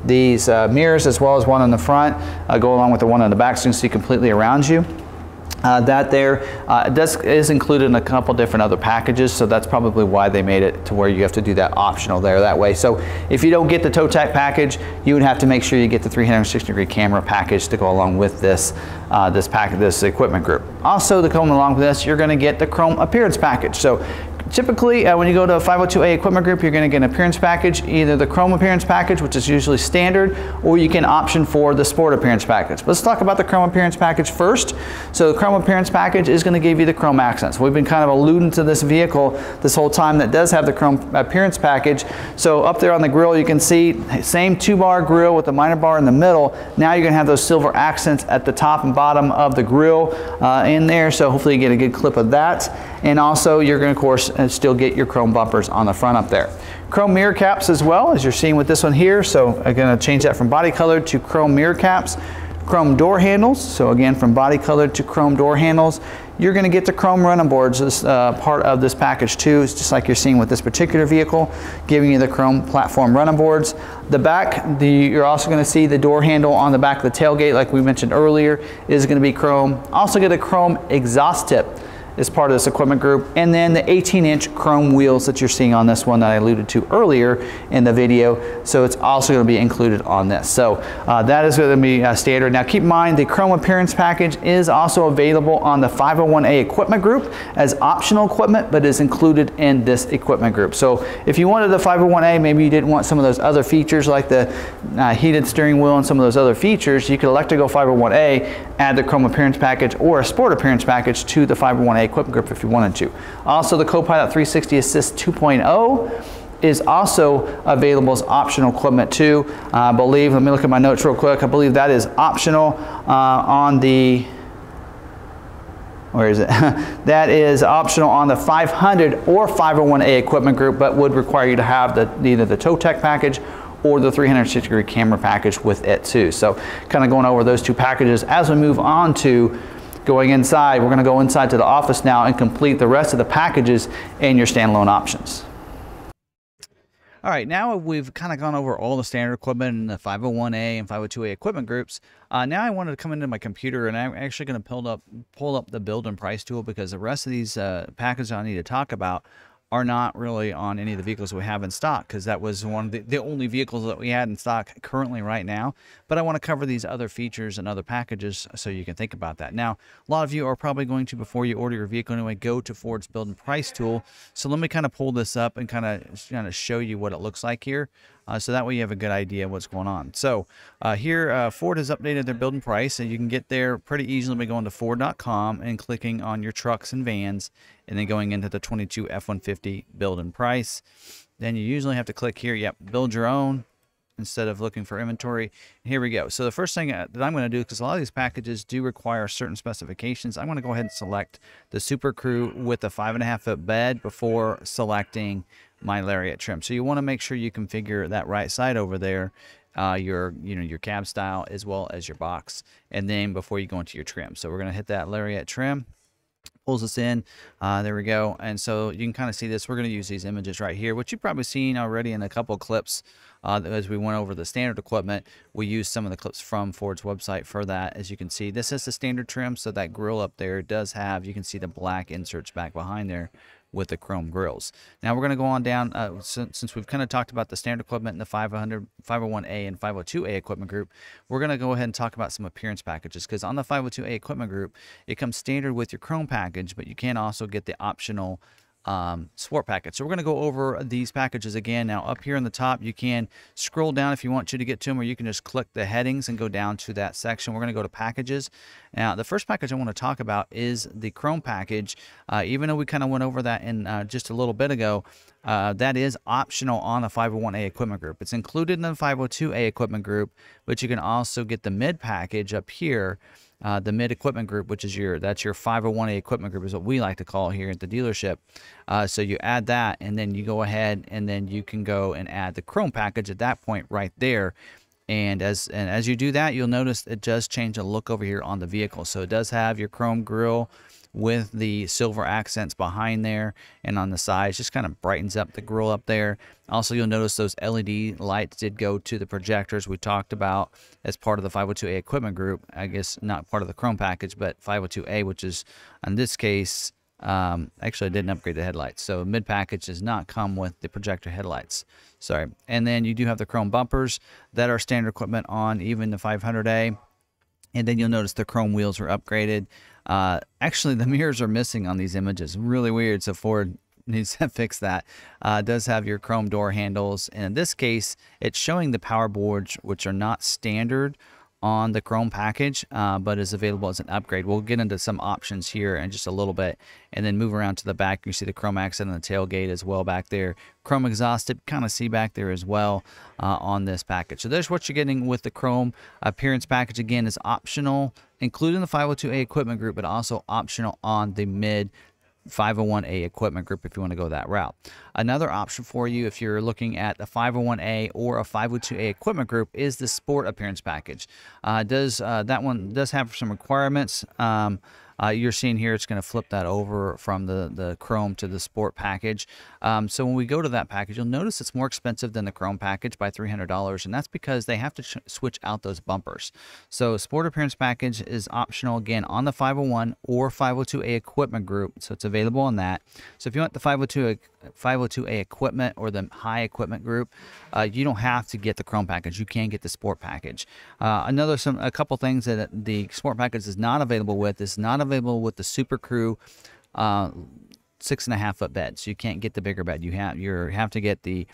these uh, mirrors, as well as one on the front, uh, go along with the one on the back, so you can see completely around you. Uh, that there uh, does, is included in a couple different other packages, so that's probably why they made it to where you have to do that optional there that way. So if you don't get the tow tech package, you would have to make sure you get the three sixty degree camera package to go along with this uh, this pack this equipment group. Also, to come along with this, you're going to get the chrome appearance package. So typically, uh, when you go to a five oh two A equipment group, you're going to get an appearance package, either the chrome appearance package, which is usually standard, or you can option for the sport appearance package. But let's talk about the chrome appearance package first. So the chrome appearance package is going to give you the chrome accents. We've been kind of alluding to this vehicle this whole time that does have the chrome appearance package. So up there on the grill, you can see same two bar grill with the minor bar in the middle. Now you're going to have those silver accents at the top and bottom of the grill uh, in there. So hopefully you get a good clip of that. And also you're going to, of course, and still get your chrome bumpers on the front up there. Chrome mirror caps as well, as you're seeing with this one here. So I'm going to change that from body color to chrome mirror caps. Chrome door handles, so again from body color to chrome door handles. You're going to get the chrome running boards as uh, part of this package too. It's just like you're seeing with this particular vehicle, giving you the chrome platform running boards. The back, the, you're also going to see the door handle on the back of the tailgate, like we mentioned earlier, is going to be chrome. Also get a chrome exhaust tip as part of this equipment group, and then the eighteen inch chrome wheels that you're seeing on this one that I alluded to earlier in the video. So it's also going to be included on this. So uh, that is going to be uh, standard. Now keep in mind, the chrome appearance package is also available on the five oh one A equipment group as optional equipment, but is included in this equipment group. So if you wanted the five oh one A, maybe you didn't want some of those other features like the uh, heated steering wheel and some of those other features, you could elect to go five oh one A, add the chrome appearance package or a sport appearance package to the five oh one A equipment group if you wanted to. Also, the Copilot three sixty Assist two point oh is also available as optional equipment too. I uh, believe, let me look at my notes real quick, I believe that is optional uh, on the, where is it? That is optional on the five hundred or five oh one A equipment group, but would require you to have the, either the tow tech package or the three sixty degree camera package with it too. So kind of going over those two packages as we move on to going inside. We're going to go inside to the office now and complete the rest of the packages and your standalone options. All right, now we've kind of gone over all the standard equipment in the five oh one A and five oh two A equipment groups. Uh, now I wanted to come into my computer, and I'm actually going to pull up, pull up the build and price tool, because the rest of these uh, packages I need to talk about are not really on any of the vehicles we have in stock, because that was one of the, the only vehicles that we had in stock currently right now. But I want to cover these other features and other packages so you can think about that. Now, a lot of you are probably going to, before you order your vehicle anyway, go to Ford's build and price tool. So let me kind of pull this up and kind of, kind of show you what it looks like here. Uh, so that way you have a good idea of what's going on. So uh, here, uh, Ford has updated their build and price, and you can get there pretty easily by going to Ford dot com and clicking on your trucks and vans, and then going into the twenty-two F one fifty build and price. Then you usually have to click here, yep, build your own, instead of looking for inventory. Here we go. So the first thing that I'm going to do, because a lot of these packages do require certain specifications, I'm going to go ahead and select the Super Crew with the five and a half foot bed before selecting my Lariat trim. So you want to make sure you configure that right side over there, uh, your you know your cab style as well as your box, and then before you go into your trim. So we're going to hit that Lariat trim. Pulls us in. Uh, there we go. And so you can kind of see this. We're going to use these images right here, which you've probably seen already in a couple of clips. Uh, as we went over the standard equipment, we used some of the clips from Ford's website for that. As you can see, this is the standard trim. So that grill up there does have, you can see the black inserts back behind there with the chrome grills. Now we're going to go on down, uh, since, since we've kind of talked about the standard equipment in the five hundred, five oh one A and five oh two A equipment group, we're going to go ahead and talk about some appearance packages, because on the five oh two A equipment group, it comes standard with your chrome package, but you can also get the optional um, sport package. So we're going to go over these packages again. Now up here in the top, you can scroll down if you want to to get to them, or you can just click the headings and go down to that section. We're going to go to packages. Now the first package I want to talk about is the Chrome package. Uh, even though we kind of went over that in uh, just a little bit ago, uh, that is optional on the five oh one A equipment group. It's included in the five oh two A equipment group, but you can also get the mid package up here. Uh, the mid equipment group, which is your, that's your five oh one A equipment group is what we like to call here at the dealership. Uh, so you add that, and then you go ahead and then you can go and add the chrome package at that point right there. And as, and as you do that, you'll notice it does change the look over here on the vehicle. So it does have your chrome grille with the silver accents behind there and on the sides, just kind of brightens up the grille up there. Also, you'll notice those L E D lights did go to the projectors we talked about as part of the five oh two A equipment group. I guess not part of the chrome package, but five oh two A, which is in this case, um, actually I didn't upgrade the headlights. So mid package does not come with the projector headlights, sorry. And then you do have the chrome bumpers that are standard equipment on even the five hundred A. And then you'll notice the chrome wheels are upgraded. Uh, actually, the mirrors are missing on these images. Really weird, so Ford needs to fix that. Uh, it does have your chrome door handles. And in this case, it's showing the power boards, which are not standard on the chrome package, uh, but is available as an upgrade. We'll get into some options here in just a little bit, and then move around to the back. You see the chrome accent on the tailgate as well back there. Chrome exhaust, kind of see back there as well uh, on this package. So there's what you're getting with the chrome appearance package. Again, is optional, including the five oh two A equipment group, but also optional on the mid five oh one A equipment group if you want to go that route. Another option for you if you're looking at the five oh one A or a five oh two A equipment group is the sport appearance package. Uh, does uh, that one does have some requirements. Um, uh, you're seeing here it's going to flip that over from the, the chrome to the sport package. Um, so when we go to that package, you'll notice it's more expensive than the chrome package by three hundred dollars, and that's because they have to switch out those bumpers. So sport appearance package is optional again on the five oh one or five oh two A equipment group, so it's a available on that. So if you want the five oh two A equipment or the high equipment group, uh, you don't have to get the chrome package. You can get the sport package. Uh, another some a couple things that the sport package is not available with is not available with the Super Crew uh, six and a half foot bed. So you can't get the bigger bed. You have you have to get the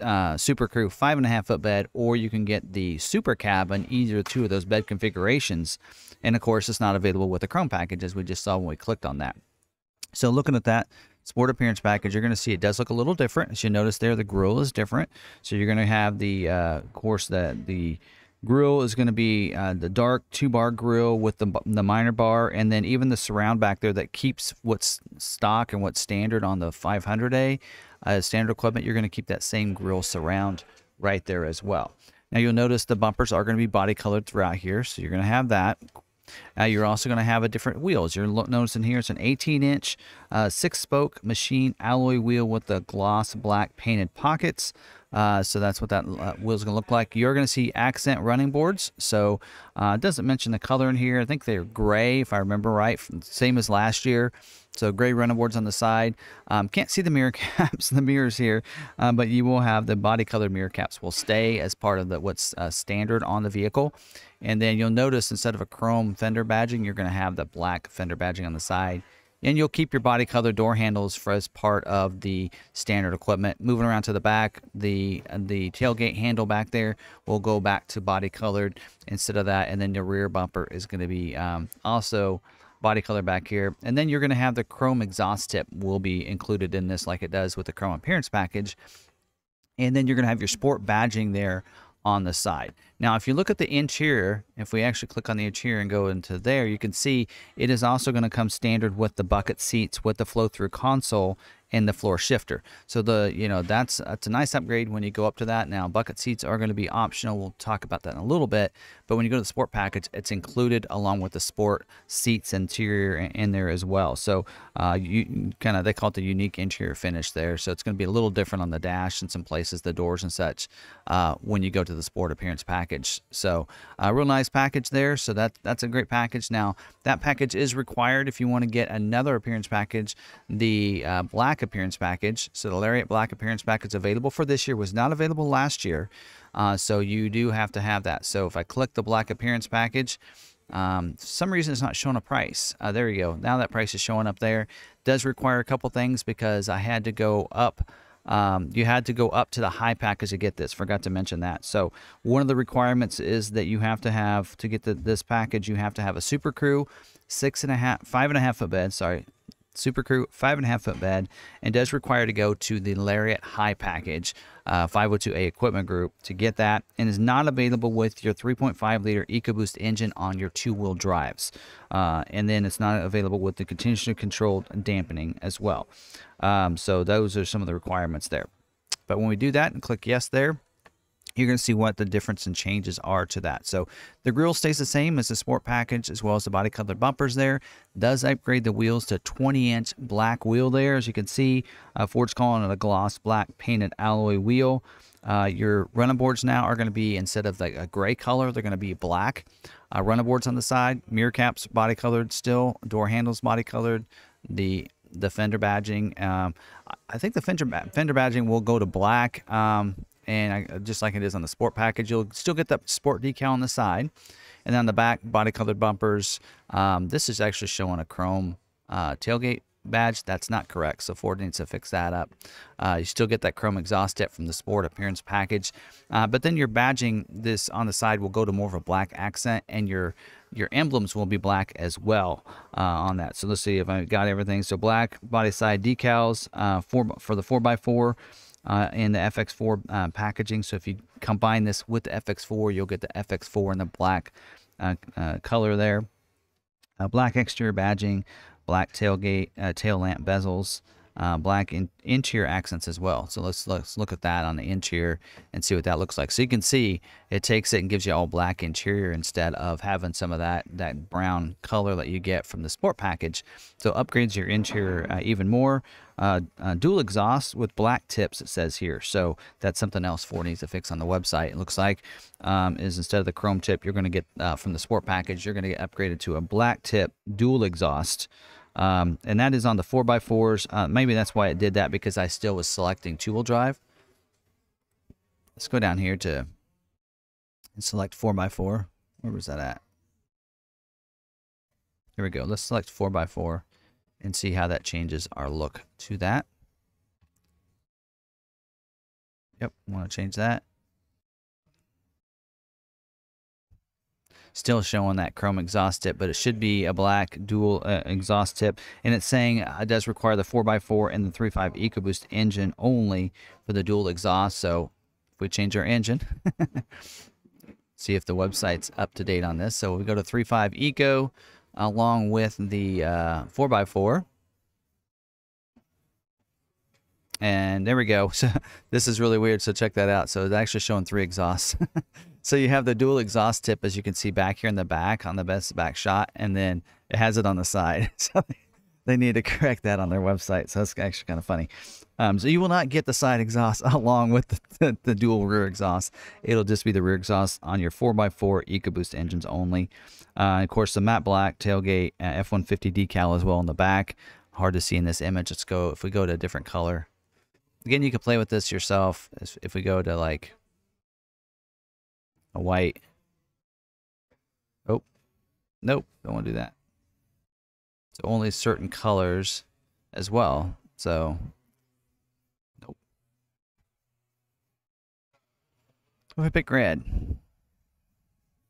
uh, Super Crew five and a half foot bed, or you can get the Super Cab in either two of those bed configurations. And of course, it's not available with the chrome package, as we just saw when we clicked on that. So looking at that sport appearance package, you're going to see it does look a little different. As you notice there, the grille is different. So you're going to have the, uh, of course, that the grille is going to be uh, the dark two-bar grille with the, the minor bar, and then even the surround back there that keeps what's stock and what's standard on the five hundred A uh, standard equipment. You're going to keep that same grille surround right there as well. Now you'll notice the bumpers are going to be body colored throughout here, so you're going to have that. Uh, you're also going to have a different wheels. You're noticing here it's an eighteen inch uh, six spoke machine alloy wheel with the gloss black painted pockets. Uh, so that's what that uh, wheel is going to look like. You're going to see accent running boards. So uh, it doesn't mention the color in here. I think they're gray, if I remember right, same as last year. So gray running boards on the side. Um, can't see the mirror caps, the mirrors here, uh, but you will have the body colored mirror caps will stay as part of the what's uh, standard on the vehicle. And then you'll notice instead of a chrome fender badging, you're going to have the black fender badging on the side. And you'll keep your body color door handles for as part of the standard equipment. Moving around to the back, the the tailgate handle back there will go back to body colored instead of that. And then the rear bumper is going to be um, also body color back here. And then you're going to have the chrome exhaust tip will be included in this like it does with the chrome appearance package. and then you're going to have your sport badging there on the side. Now, if you look at the interior, if we actually click on the interior and go into there, you can see it is also going to come standard with the bucket seats, with the flow-through console, and the floor shifter. So the you know that's that's a nice upgrade when you go up to that. Now, bucket seats are going to be optional. We'll talk about that in a little bit. But when you go to the sport package, it's included along with the sport seats interior in there as well. So uh, you kind of they call it the unique interior finish there. So it's going to be a little different on the dash and some places, the doors and such, uh, when you go to the sport appearance package. So a uh, real nice package there. So that that's a great package. Now that package is required if you want to get another appearance package, the uh, black appearance package. So the Lariat black appearance package available for this year was not available last year, uh, so you do have to have that. So if I click the black appearance package, um, for some reason it's not showing a price. Uh, there you go, now that price is showing up there. Does require a couple things because I had to go up. Um, you had to go up to the high package to get this. Forgot to mention that. So one of the requirements is that you have to have to get the, this package. You have to have a Super Crew, six and a half, five and a half foot bed. Sorry. Super Crew, five and a half foot bed, and does require to go to the Lariat High Package, uh, five oh two A Equipment Group to get that, and is not available with your three point five liter EcoBoost engine on your two-wheel drives. Uh, and then it's not available with the continuously controlled dampening as well. Um, so those are some of the requirements there. But when we do that and click yes there, you're going to see what the difference and changes are to that. So the grille stays the same as the sport package, as well as the body colored bumpers there. Does upgrade the wheels to twenty inch black wheel there. As you can see, uh, Ford's calling it a gloss black painted alloy wheel. Uh, your running boards now are going to be, instead of like a gray color, they're going to be black. Uh, running boards on the side, mirror caps body colored still, door handles body colored, the the fender badging. Um, I think the fender, fender badging will go to black. Um, And I, just like it is on the sport package, you'll still get that sport decal on the side. And then on the back, body-colored bumpers. Um, this is actually showing a chrome uh, tailgate badge. That's not correct, so Ford needs to fix that up. Uh, you still get that chrome exhaust tip from the sport appearance package. Uh, but then your badging this on the side will go to more of a black accent, and your your emblems will be black as well uh, on that. So let's see if I got everything. So black body side decals uh, for, for the four by four. Uh, in the F X four uh, packaging. So if you combine this with the F X four, you'll get the F X four in the black uh, uh, color there. Uh, black exterior badging, black tailgate, uh, tail lamp bezels, uh, black in interior accents as well. So let's, let's look at that on the interior and see what that looks like. So you can see it takes it and gives you all black interior instead of having some of that, that brown color that you get from the sport package. So upgrades your interior uh, even more. Uh, uh, dual exhaust with black tips, it says here. So that's something else Ford needs to fix on the website. It looks like um, is instead of the chrome tip, you're going to get uh, from the sport package, you're going to get upgraded to a black tip dual exhaust. Um, and that is on the four by fours. Uh, maybe that's why it did that, because I still was selecting two-wheel drive. Let's go down here to and select four by four. Where was that at? Here we go. Let's select four by four. And see how that changes our look to that. Yep, want to change that. Still showing that chrome exhaust tip, but it should be a black dual uh, exhaust tip. And it's saying uh, it does require the four by four and the three point five EcoBoost engine only for the dual exhaust. So if we change our engine, see if the website's up to date on this. So we go to three point five Eco, along with the uh, four by four. And there we go. So this is really weird, so check that out. So it's actually showing three exhausts. So you have the dual exhaust tip, as you can see back here in the back on the best back shot, and then it has it on the side. So they need to correct that on their website. So that's actually kind of funny. Um, so you will not get the side exhaust along with the, the, the dual rear exhaust. It'll just be the rear exhaust on your four by four EcoBoost engines only. Uh, of course, the matte black tailgate uh, F one fifty decal as well on the back. Hard to see in this image. Let's go, if we go to a different color. Again, you can play with this yourself. If, if we go to like a white. Oh, nope, don't want to do that. So only certain colors as well. So, nope. What if I pick red?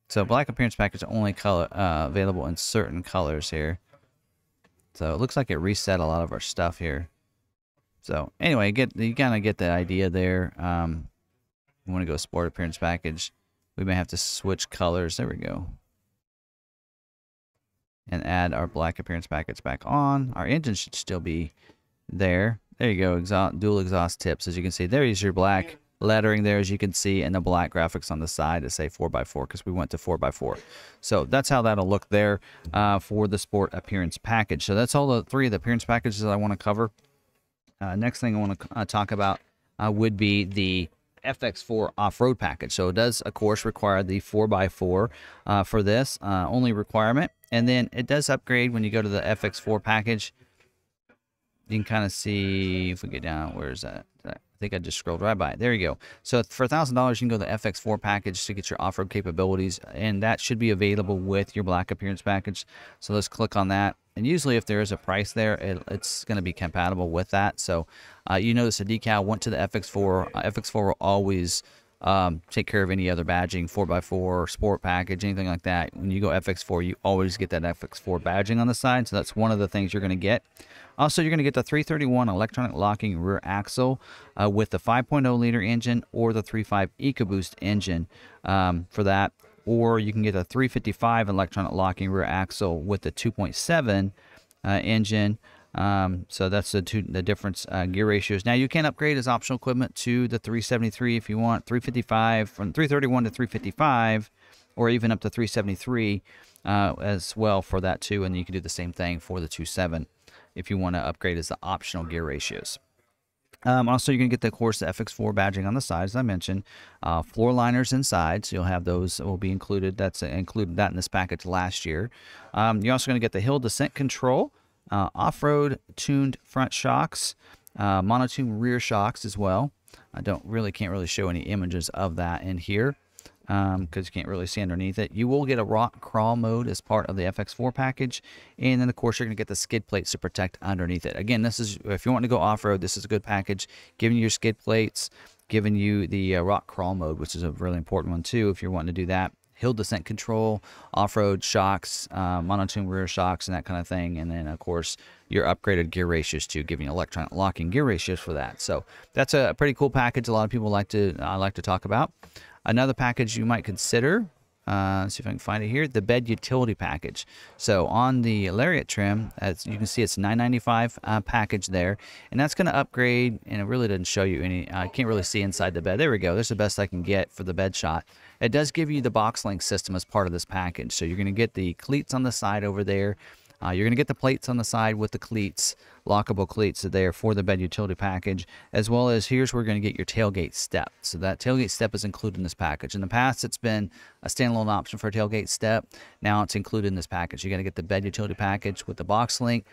So black appearance package only color uh, available in certain colors here. So it looks like it reset a lot of our stuff here. So anyway, get you kind of get the idea there. Um, you want to go sport appearance package. We may have to switch colors. There we go. And add our black appearance package back on. Our engine should still be there. There you go. Exhaust, dual exhaust tips. As you can see, there is your black lettering there, as you can see, and the black graphics on the side to say four by four because we went to four by four. So that's how that'll look there uh, for the sport appearance package. So that's all the three of the appearance packages that I want to cover. Uh, next thing I want to uh, talk about uh, would be the F X four off-road package. So it does, of course, require the four by four uh, for this uh, only requirement. And then it does upgrade when you go to the F X four package. You can kind of see if we get down, where is that? I think I just scrolled right by it. There you go. So for one thousand dollars, you can go to the F X four package to get your off-road capabilities, and that should be available with your black appearance package. So let's click on that. And usually if there is a price there, it, it's going to be compatible with that. So uh, you notice the decal went to the F X four. Uh, F X four will always um, take care of any other badging, four by four, sport package, anything like that. When you go F X four, you always get that F X four badging on the side. So that's one of the things you're going to get. Also, you're going to get the three thirty-one electronic locking rear axle uh, with the five point oh liter engine or the three point five EcoBoost engine um, for that. Or you can get a three fifty-five electronic locking rear axle with the two point seven uh, engine. Um, so that's the two, the difference uh, gear ratios. Now you can upgrade as optional equipment to the three seventy-three if you want, three fifty-five from three thirty-one to three fifty-five, or even up to three seventy-three uh, as well for that too. And you can do the same thing for the two point seven if you want to upgrade as the optional gear ratios. Um, also, you're going to get, the, of course, the F X four badging on the side, as I mentioned. Uh, floor liners inside, so you'll have those will be included. That's included that in this package last year. Um, you're also going to get the hill descent control, uh, off-road tuned front shocks, uh, monotune rear shocks as well. I don't really can't really show any images of that in here because um, you can't really see underneath it. You will get a rock crawl mode as part of the F X four package, and then of course you're going to get the skid plates to protect underneath it. Again, this is if you want to go off-road, this is a good package, giving you your skid plates, giving you the uh, rock crawl mode, which is a really important one too if you're wanting to do that. Hill descent control, off-road shocks, uh, monotune rear shocks, and that kind of thing. And then of course your upgraded gear ratios too, giving you electronic locking gear ratios for that. So that's a pretty cool package. A lot of people like to I uh, like to talk about. Another package you might consider, uh, let's see if I can find it here, the bed utility package. So on the Lariat trim, as you can see, it's nine ninety-five uh, package there, and that's going to upgrade. And it really doesn't show you any. I uh, can't really see inside the bed. There we go. That's the best I can get for the bed shot. It does give you the box link system as part of this package. So you're going to get the cleats on the side over there. Uh, you're going to get the plates on the side with the cleats, lockable cleats that are there for the bed utility package, as well as here's where you're going to get your tailgate step. So that tailgate step is included in this package. In the past, it's been a standalone option for a tailgate step. Now it's included in this package. You're going to get the bed utility package with the box link,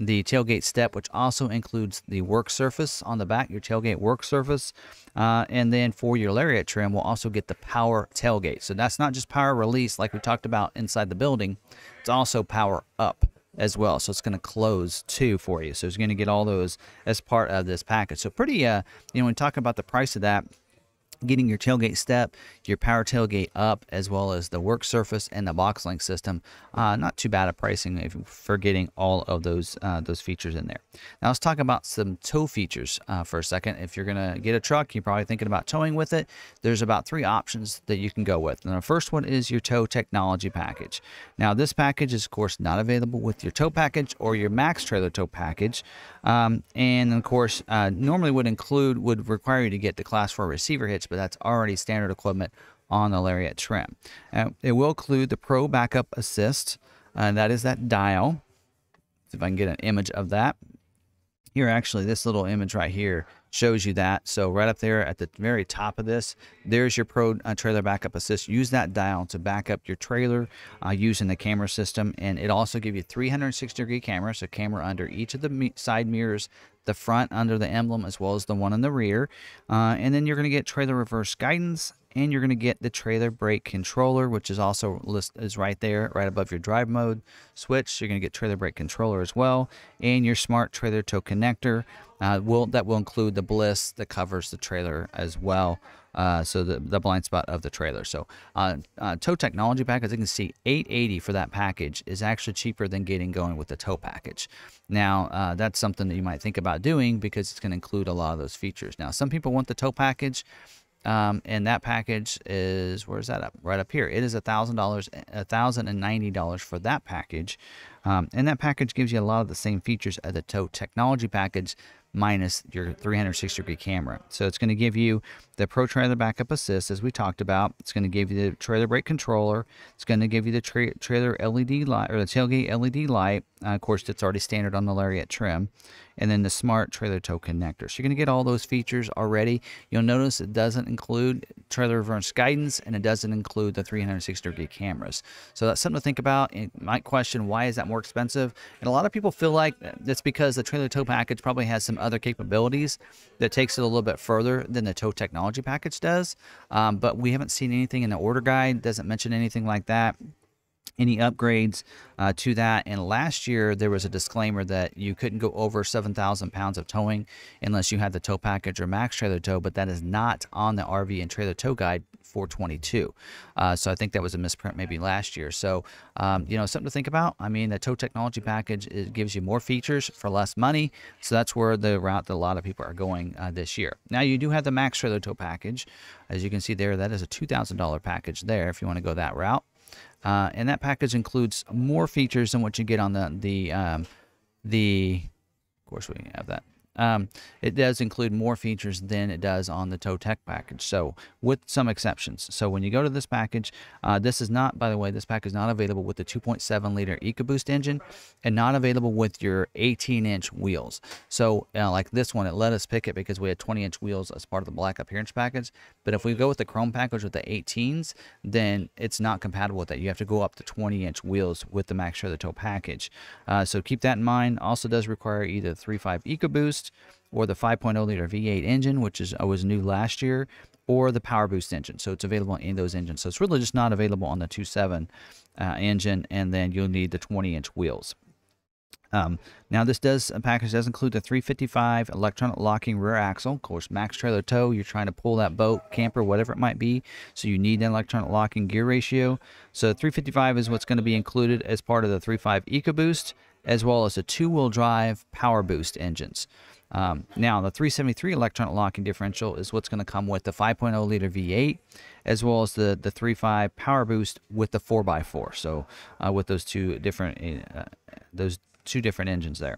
the tailgate step, which also includes the work surface on the back, your tailgate work surface. Uh, and then for your Lariat trim, we'll also get the power tailgate. So that's not just power release like we talked about inside the building. It's also power up as well. So it's going to close too for you. So it's going to get all those as part of this package. So pretty, uh, you know, when we talk about the price of that, getting your tailgate step, your power tailgate up, as well as the work surface and the box link system. Uh, not too bad at pricing if for getting all of those uh, those features in there. Now let's talk about some tow features uh, for a second. If you're gonna get a truck, you're probably thinking about towing with it. There's about three options that you can go with. And the first one is your tow technology package. Now this package is of course not available with your tow package or your max trailer tow package. Um, and of course, uh, normally would include would require you to get the class four receiver hitch, but that's already standard equipment on the Lariat trim. Uh, it will include the Pro Backup Assist, and uh, that is that dial. If I can get an image of that. Here, actually, this little image right here shows you that. So right up there at the very top of this, there's your Pro uh, Trailer Backup Assist. Use that dial to back up your trailer uh, using the camera system. And it also gives you three sixty degree camera, so camera under each of the me side mirrors, the front under the emblem, as well as the one in the rear. Uh, and then you're going to get trailer reverse guidance and you're going to get the trailer brake controller, which is also list is right there, right above your drive mode switch. You're going to get trailer brake controller as well, and your smart trailer tow connector. Uh, will that will include the BLIS that covers the trailer as well, uh, so the, the blind spot of the trailer. So uh, uh, tow technology pack, as you can see, eight eighty for that package is actually cheaper than getting going with the tow package. Now uh, that's something that you might think about doing because it's going to include a lot of those features. Now some people want the tow package, um, and that package is, where's that up? Right up here. It is a thousand dollars, a thousand and ninety dollars for that package, um, and that package gives you a lot of the same features as the tow technology package, minus your three sixty degree camera. So it's going to give you the Pro Trailer Backup Assist, as we talked about. It's going to give you the trailer brake controller. It's going to give you the tra trailer L E D light, or the tailgate L E D light. Uh, of course, it's already standard on the Lariat trim. And then the smart trailer tow connector. So you're going to get all those features already. You'll notice it doesn't include trailer reverse guidance, and it doesn't include the three sixty degree cameras. So that's something to think about. And you might question, why is that more expensive? And a lot of people feel like that's because the trailer tow package probably has some other capabilities that takes it a little bit further than the tow technology package does, um, but we haven't seen anything in the order guide. Doesn't mention anything like that, any upgrades uh, to that. And last year there was a disclaimer that you couldn't go over seven thousand pounds of towing unless you had the tow package or max trailer tow, but that is not on the R V and trailer tow guide four twenty-two. Uh, so I think that was a misprint maybe last year. So, um, you know, something to think about. I mean, the tow technology package, it gives you more features for less money. So that's where the route that a lot of people are going uh, this year. Now you do have the max trailer tow package. As you can see there, that is a two thousand dollar package there if you want to go that route. Uh, and that package includes more features than what you get on the, the, um, the, of course we have that. Um, it does include more features than it does on the tow tech package, so with some exceptions. So when you go to this package, uh, this is not, by the way, this package is not available with the two point seven liter EcoBoost engine, and not available with your eighteen inch wheels. So uh, like this one, it let us pick it because we had twenty inch wheels as part of the black appearance package. But if we go with the chrome package with the eighteens, then it's not compatible with that. You have to go up to twenty inch wheels with the max trailer tow package. Uh, so keep that in mind. Also does require either three point five EcoBoost, or the five point oh liter V eight engine, which is was new last year, or the PowerBoost engine. So it's available in those engines. So it's really just not available on the two point seven uh, engine, and then you'll need the twenty inch wheels. Um, now this does a package does include the three fifty-five electronic locking rear axle. Of course, max trailer tow, you're trying to pull that boat, camper, whatever it might be, so you need an electronic locking gear ratio. So three fifty-five is what's going to be included as part of the three point five EcoBoost, as well as the two-wheel drive PowerBoost engines. Um, now, the three seventy-three electronic locking differential is what's going to come with the five point oh liter V eight, as well as the, the three point five PowerBoost with the four by four. So uh, with those two different uh, those two different engines there.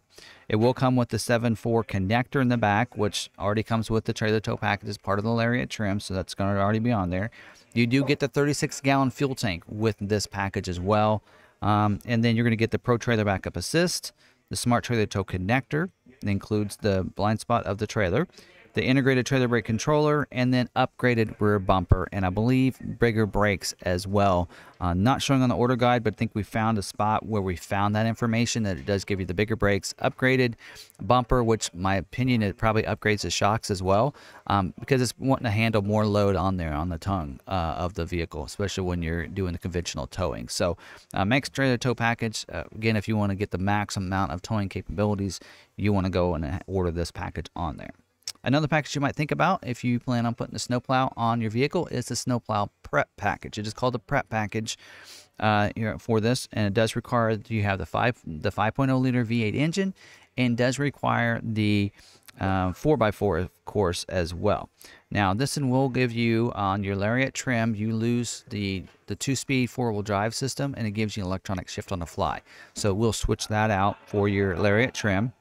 It will come with the seven four connector in the back, which already comes with the trailer tow package as part of the Lariat trim, so that's going to already be on there. You do get the thirty-six gallon fuel tank with this package as well. Um, and then you're going to get the Pro Trailer Backup Assist, the Smart Trailer Tow Connector. It includes the blind spot of the trailer, the integrated trailer brake controller, and then upgraded rear bumper, and I believe bigger brakes as well. Uh, not showing on the order guide, but I think we found a spot where we found that information, that it does give you the bigger brakes, upgraded bumper, which my opinion, it probably upgrades the shocks as well, um, because it's wanting to handle more load on there, on the tongue uh, of the vehicle, especially when you're doing the conventional towing. So uh, max trailer tow package, uh, again, if you want to get the maximum amount of towing capabilities, you want to go and order this package on there. Another package you might think about if you plan on putting a snowplow on your vehicle is the snowplow prep package. It is called the prep package uh, here for this, and it does require that you have the five the five point oh liter V eight engine, and does require the uh, four by four, of course, as well. Now, this one will give you on your Lariat trim, you lose the the two-speed four-wheel drive system, and it gives you an electronic shift on the fly. So we'll switch that out for your Lariat trim.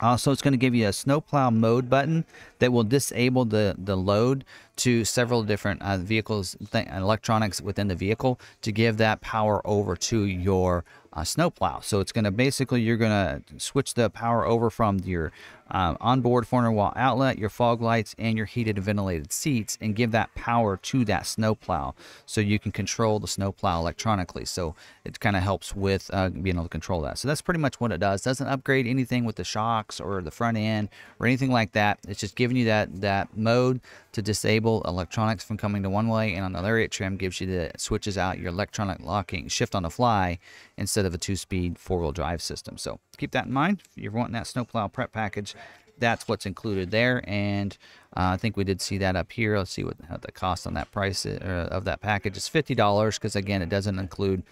Also, it's going to give you a snowplow mode button that will disable the, the load to several different uh, vehicles, th electronics within the vehicle, to give that power over to your uh, snowplow. So it's going to basically, you're going to switch the power over from your um, onboard four hundred watt outlet, your fog lights, and your heated and ventilated seats, and give that power to that snowplow so you can control the snowplow electronically. So it kind of helps with uh, being able to control that. So that's pretty much what it does. Doesn't upgrade anything with the shocks or the front end or anything like that. It's just giving you that that mode to disable electronics from coming to one way, and on the Lariat trim gives you the switches out your electronic locking shift on the fly instead of a two-speed four-wheel drive system. So keep that in mind. If you're wanting that snowplow prep package, that's what's included there. And uh, I think we did see that up here. Let's see what how the cost on that price is, uh, of that package is fifty dollars, because again, it doesn't include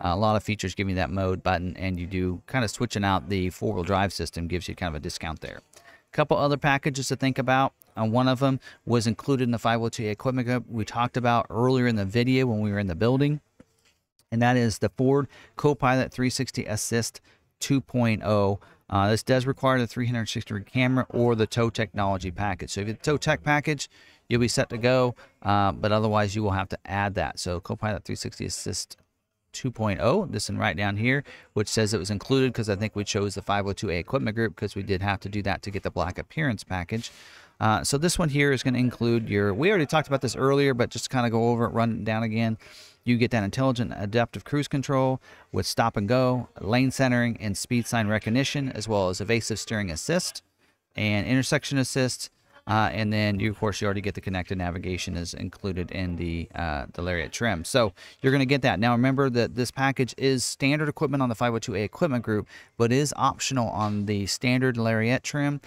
a lot of features giving you that mode button, and you do kind of switching out the four-wheel drive system gives you kind of a discount there. A couple other packages to think about. Uh, one of them was included in the five oh two A equipment group we talked about earlier in the video when we were in the building, and that is the Ford Copilot three sixty Assist two point oh. Uh, this does require the three sixty degree camera or the tow technology package. So if you have the tow tech package, you'll be set to go, uh, but otherwise you will have to add that. So Copilot three sixty Assist two point oh, this one right down here, which says it was included because I think we chose the five oh two A equipment group because we did have to do that to get the black appearance package. Uh, so this one here is going to include your, we already talked about this earlier, but just kind of go over it, run it down again. You get that intelligent adaptive cruise control with stop and go, lane centering, and speed sign recognition, as well as evasive steering assist and intersection assist. Uh, and then, you, of course, you already get the connected navigation is included in the, uh, the Lariat trim. So you're going to get that. Now, remember that this package is standard equipment on the five oh two A equipment group, but is optional on the standard Lariat trim,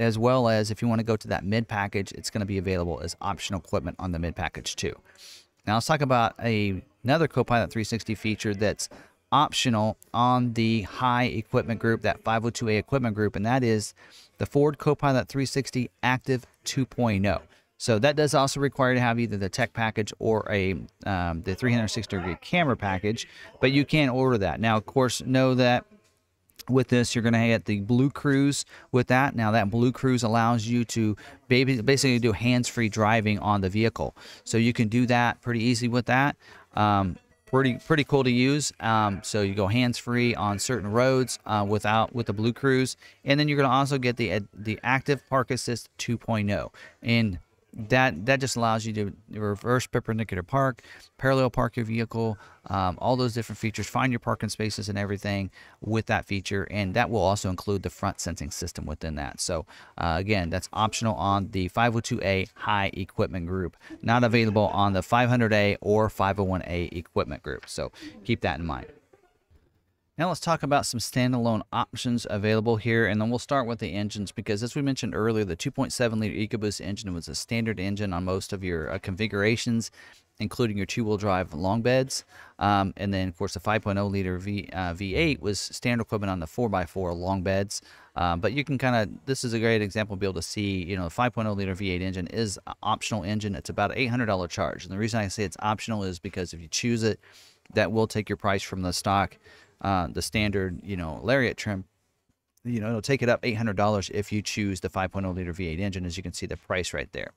as well as if you want to go to that mid package, it's going to be available as optional equipment on the mid package too. Now, let's talk about a, another Copilot three sixty feature that's optional on the high equipment group, that five oh two A equipment group, and that is the Ford Copilot three sixty Active two point oh. So that does also require to have either the tech package or a um, the three sixty degree camera package, but you can order that. Now, of course, know that with this, you're going to get the Blue Cruise with that. Now, that Blue Cruise allows you to basically do hands-free driving on the vehicle. So you can do that pretty easy with that. Um, pretty pretty cool to use. Um, so you go hands-free on certain roads uh, without with the Blue Cruise. And then you're going to also get the, the Active Park Assist two point oh. And that that just allows you to reverse perpendicular park, parallel park your vehicle, um, all those different features, find your parking spaces and everything with that feature, and that will also include the front sensing system within that. So uh, again, that's optional on the five oh two A high equipment group, not available on the five hundred A or five oh one A equipment group, so keep that in mind. Now let's talk about some standalone options available here, and then we'll start with the engines, because as we mentioned earlier, the two point seven liter EcoBoost engine was a standard engine on most of your uh, configurations, including your two-wheel drive long beds. Um, and then, of course, the five point oh liter V, uh, V eight was standard equipment on the four by four long beds. Uh, but you can kind of, this is a great example to be able to see, you know, the five point oh liter V eight engine is an optional engine. It's about an eight hundred dollar charge. And the reason I say it's optional is because if you choose it, that will take your price from the stock. Uh, the standard, you know, Lariat trim, you know, it'll take it up eight hundred dollars if you choose the five point oh liter V eight engine, as you can see the price right there.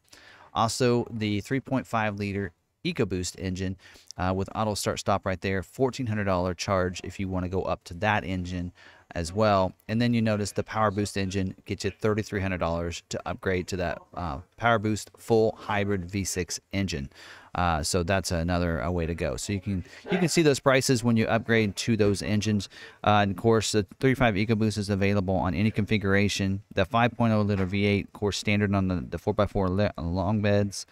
Also, the three point five liter EcoBoost engine uh, with auto start stop right there, fourteen hundred dollar charge if you want to go up to that engine as well. And then you notice the PowerBoost engine gets you thirty-three hundred dollars to upgrade to that uh, PowerBoost full hybrid V six engine. Uh, so that's another a way to go. So you can you can see those prices when you upgrade to those engines. Uh, and of course, the three point five EcoBoost is available on any configuration. The five point oh liter V eight, of course, standard on the, the four by four long beds.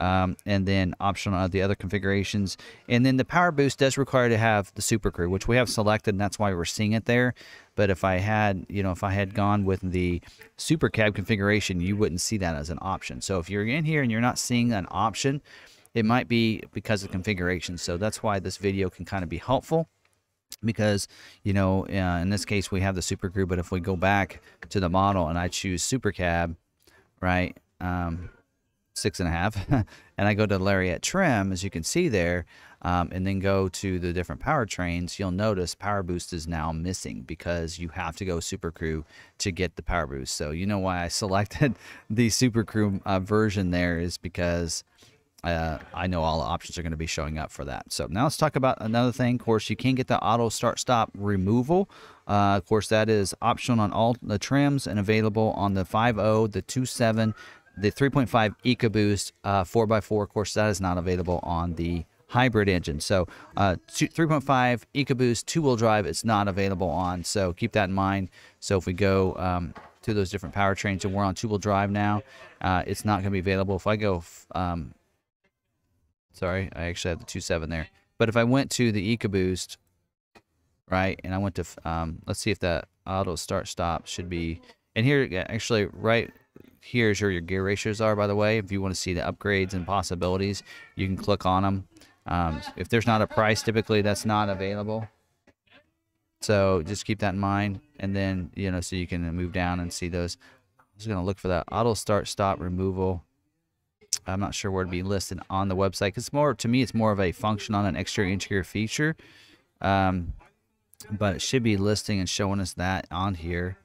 Um, and then optional on the other configurations. And then the PowerBoost does require to have the Super Crew, which we have selected, and that's why we're seeing it there. But if I had, you know, if I had gone with the Super Cab configuration, you wouldn't see that as an option. So if you're in here and you're not seeing an option, it might be because of configuration. So that's why this video can kind of be helpful, because, you know, uh, in this case, we have the Super Crew, but if we go back to the model and I choose Super Cab, right, um, six and a half, and I go to Lariat trim, as you can see there, um, and then go to the different powertrains, you'll notice PowerBoost is now missing because you have to go Super Crew to get the PowerBoost. So you know why I selected the Super Crew uh, version there is because Uh, I know all the options are going to be showing up for that. So now let's talk about another thing. Of course, you can get the auto start stop removal. Uh, of course, that is optional on all the trims and available on the five oh, the two point seven, the three point five EcoBoost uh, four by four. Of course, that is not available on the hybrid engine. So uh, three point five EcoBoost two-wheel drive, it's not available on. So keep that in mind. So if we go um, to those different powertrains, and we're on two-wheel drive now, uh, it's not going to be available. If I go... Um, Sorry, I actually have the two point seven there. But if I went to the EcoBoost, right, and I went to, um, let's see if that auto start stop should be, and here, actually, right here is where your gear ratios are, by the way. If you want to see the upgrades and possibilities, you can click on them. Um, if there's not a price, typically that's not available. So just keep that in mind. And then, you know, so you can move down and see those. I'm just going to look for that auto start stop removal. I'm not sure where to be listed on the website. It's more, to me, it's more of a function on an exterior interior feature. Um, but it should be listing and showing us that on here.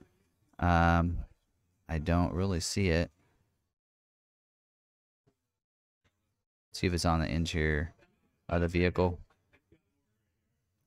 Um, I don't really see it. Let's see if it's on the interior of the vehicle.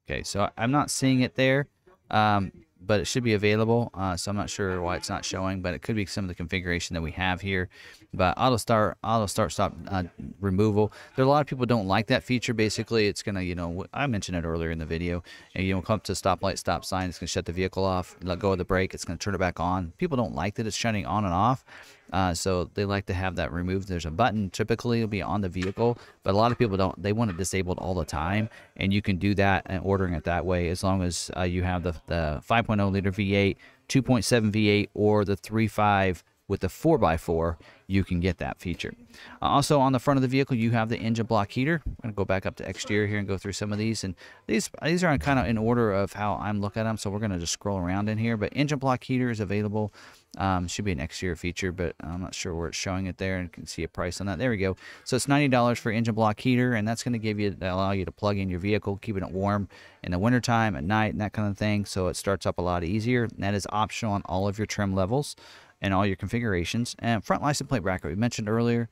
Okay, so I'm not seeing it there. Um, but it should be available, uh, so I'm not sure why it's not showing, but it could be some of the configuration that we have here. But auto start, auto start stop uh, removal, there are a lot of people don't like that feature. Basically, it's gonna, you know, I mentioned it earlier in the video, and you don't come to stoplight, stop sign, it's gonna shut the vehicle off, let go of the brake, it's gonna turn it back on. People don't like that it's shutting on and off, uh, so they like to have that removed. There's a button, typically it'll be on the vehicle, but a lot of people don't, they want it disabled all the time, and you can do that and ordering it that way, as long as uh, you have the, the five point oh liter V eight, two point seven V eight, or the three point five with the four by four, you can get that feature. Uh, also on the front of the vehicle, you have the engine block heater. I'm gonna go back up to exterior here and go through some of these. And these these are kind of in order of how I'm looking at them, so we're gonna just scroll around in here. But engine block heater is available. Um, should be an exterior feature, but I'm not sure where it's showing it there, and you can see a price on that. There we go. So it's ninety dollars for engine block heater, and that's gonna give you, allow you to plug in your vehicle, keeping it warm in the wintertime, at night, and that kind of thing. So it starts up a lot easier. And that is optional on all of your trim levels and all your configurations. And front license plate bracket, we mentioned earlier,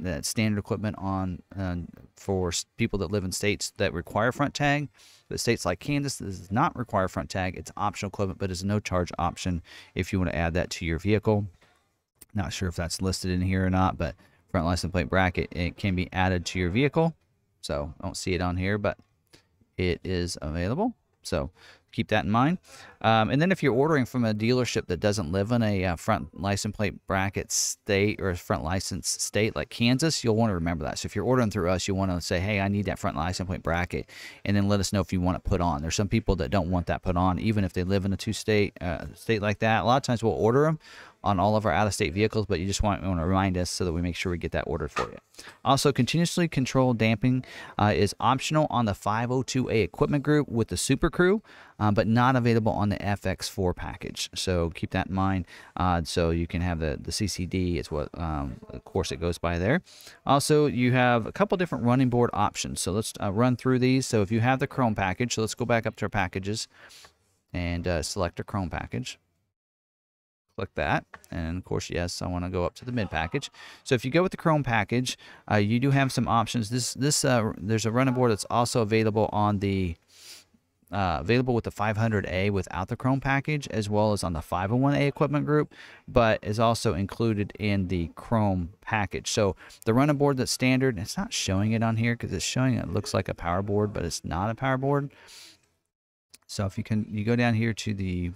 that standard equipment on uh, for people that live in states that require front tag, but states like Kansas does not require front tag. It's optional equipment, but it's a no charge option if you want to add that to your vehicle. Not sure if that's listed in here or not, but front license plate bracket, it can be added to your vehicle. So I don't see it on here, but it is available. So keep that in mind. Um, and then if you're ordering from a dealership that doesn't live in a uh, front license plate bracket state or a front license state like Kansas, you'll want to remember that. So if you're ordering through us, you want to say, hey, I need that front license plate bracket, and then let us know if you want it put on. There's some people that don't want that put on, even if they live in a two-state uh, state like that. A lot of times we'll order them on all of our out-of-state vehicles, but you just want, want to remind us so that we make sure we get that ordered for you. Also, continuously controlled damping uh, is optional on the five oh two A equipment group with the Super Crew, um, but not available on the F X four package. So keep that in mind. Uh, so you can have the, the C C D, it's what, um, of course, it goes by there. Also, you have a couple different running board options. So let's uh, run through these. So if you have the Chrome package, so let's go back up to our packages and uh, select a Chrome package. Click that, and of course, yes, I want to go up to the mid package. So if you go with the Chrome package, uh, you do have some options. This this uh, there's a running board that's also available on the uh, available with the five hundred A without the Chrome package, as well as on the five oh one A equipment group, but is also included in the Chrome package. So the running board that's standard, it's not showing it on here because it's showing it looks like a power board, but it's not a power board. So if you can, you go down here to the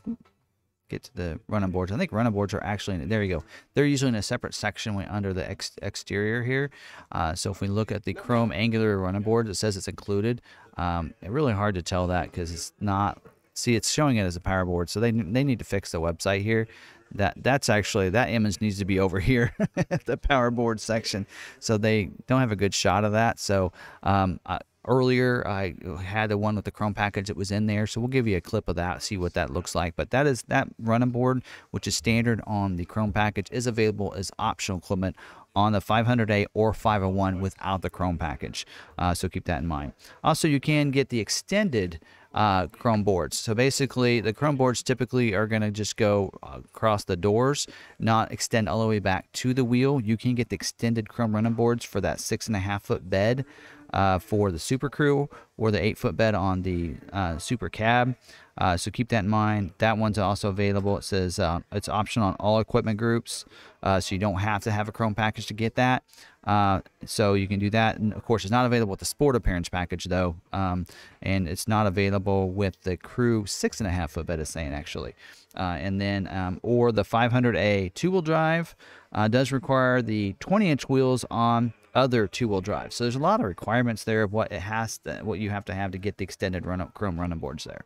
get to the running boards. I think running boards are actually, in, there you go. They're usually in a separate section under the ex exterior here. Uh, so if we look at the Chrome angular running boards, it says it's included. Um, it's really hard to tell that because it's not, see, it's showing it as a power board. So they, they need to fix the website here. That that's actually, that image needs to be over here at the power board section. So they don't have a good shot of that. So um, I, Earlier, I had the one with the Chrome package that was in there, so we'll give you a clip of that, see what that looks like. But that is that running board, which is standard on the Chrome package, is available as optional equipment on the five hundred A or five oh one without the Chrome package. Uh, so keep that in mind. Also, you can get the extended uh, chrome boards. So basically, the chrome boards typically are going to just go across the doors, not extend all the way back to the wheel. You can get the extended chrome running boards for that six and a half foot bed uh, for the Super Crew, or the eight foot bed on the uh, Super Cab. Uh, so keep that in mind. That one's also available. It says uh, it's optional on all equipment groups, uh, so you don't have to have a chrome package to get that. Uh, so you can do that. And of course, it's not available with the Sport Appearance package though, um, and it's not available with the Crew six and a half foot bed is saying actually. Uh, and then um, or the five hundred A two-wheel drive uh, does require the twenty inch wheels on other two-wheel drive. So there's a lot of requirements there of what it has to, what you have to have to get the extended run up chrome running boards there.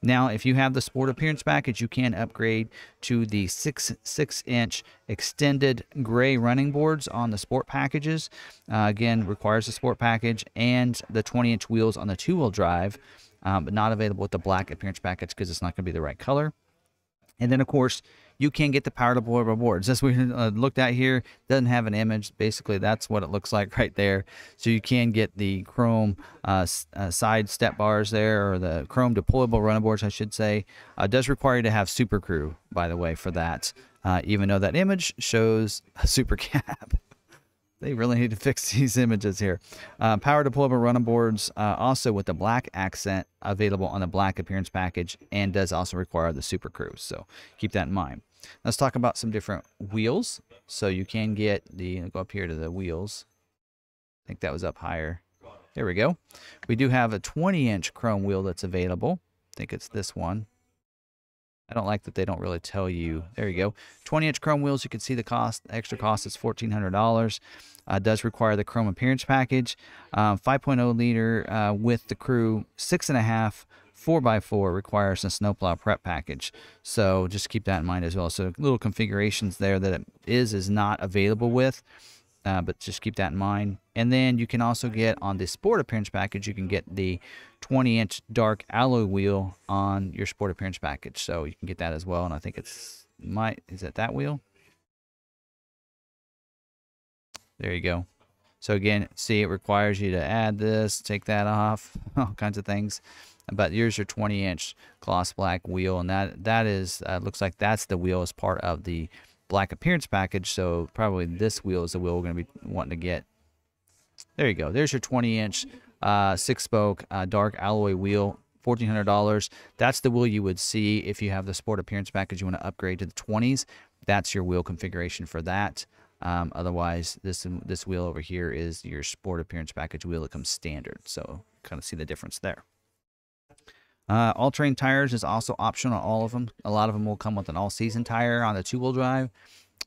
Now, if you have the Sport Appearance package, you can upgrade to the six six inch extended gray running boards on the Sport packages. Uh, again, requires the Sport package and the twenty inch wheels on the two-wheel drive, um, but not available with the black appearance package because it's not going to be the right color. And then, of course, you can get the power deployable boards. That's what we uh, looked at here. Doesn't have an image. Basically, that's what it looks like right there. So you can get the chrome uh, uh, side step bars there, or the chrome deployable running boards, I should say. Uh, does require you to have Super Crew, by the way, for that, uh, even though that image shows a Super Cab. They really need to fix these images here. Uh, power deployable running boards, uh, also with the black accent, available on the black appearance package, and does also require the Super Crew. So keep that in mind. Let's talk about some different wheels. So you can get the, I'll go up here to the wheels. I think that was up higher. There we go. We do have a twenty inch chrome wheel that's available. I think it's this one. I don't like that they don't really tell you. There you go. twenty inch chrome wheels. You can see the cost, extra cost is fourteen hundred dollars. Uh, does require the chrome appearance package. Uh, five point oh liter uh, with the Crew six point five, four by four requires a snowplow prep package. So just keep that in mind as well. So little configurations there that it is, is not available with. Uh, but just keep that in mind. And then you can also get on the Sport Appearance package, you can get the twenty inch dark alloy wheel on your Sport Appearance package. So you can get that as well. And I think it's my, is that that wheel? There you go. So again, see, it requires you to add this, take that off, all kinds of things. But here's your twenty inch gloss black wheel. And that, that is, uh, looks like that's the wheel as part of the black appearance package. So probably this wheel is the wheel we're going to be wanting to get. There you go. There's your twenty inch uh, six spoke uh, dark alloy wheel, fourteen hundred dollars. That's the wheel you would see if you have the Sport Appearance package. You want to upgrade to the twenties. That's your wheel configuration for that. Um, otherwise, this this wheel over here is your Sport Appearance package wheel that comes standard. So kind of see the difference there. Uh, all-terrain tires is also optional on all of them. A lot of them will come with an all-season tire on the two-wheel drive.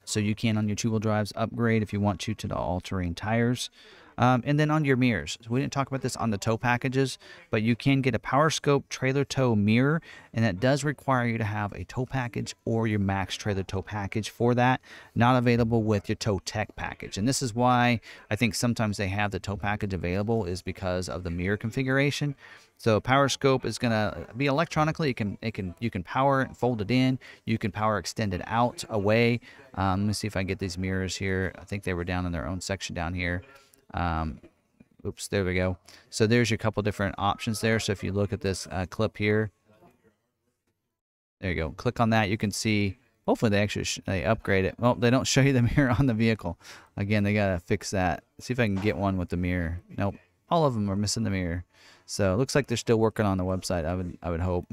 So you can, on your two-wheel drives, upgrade if you want to to the all-terrain tires. Um, and then on your mirrors. So we didn't talk about this on the tow packages, but you can get a PowerScope trailer tow mirror, and that does require you to have a tow package or your Max trailer tow package for that. Not available with your Tow Tech package. And this is why I think sometimes they have the tow package available, is because of the mirror configuration. So PowerScope is going to be electronically, it can, it can, you can power it and fold it in. You can power extend it out, away. Um, let me see if I can get these mirrors here. I think they were down in their own section down here. Um, oops, there we go. So there's your couple different options there. So if you look at this uh, clip here, there you go. Click on that. You can see, hopefully they actually, they upgrade it. Well, they don't show you the mirror on the vehicle. Again, they got to fix that. See if I can get one with the mirror. Nope. All of them are missing the mirror. So it looks like they're still working on the website, I would, I would hope,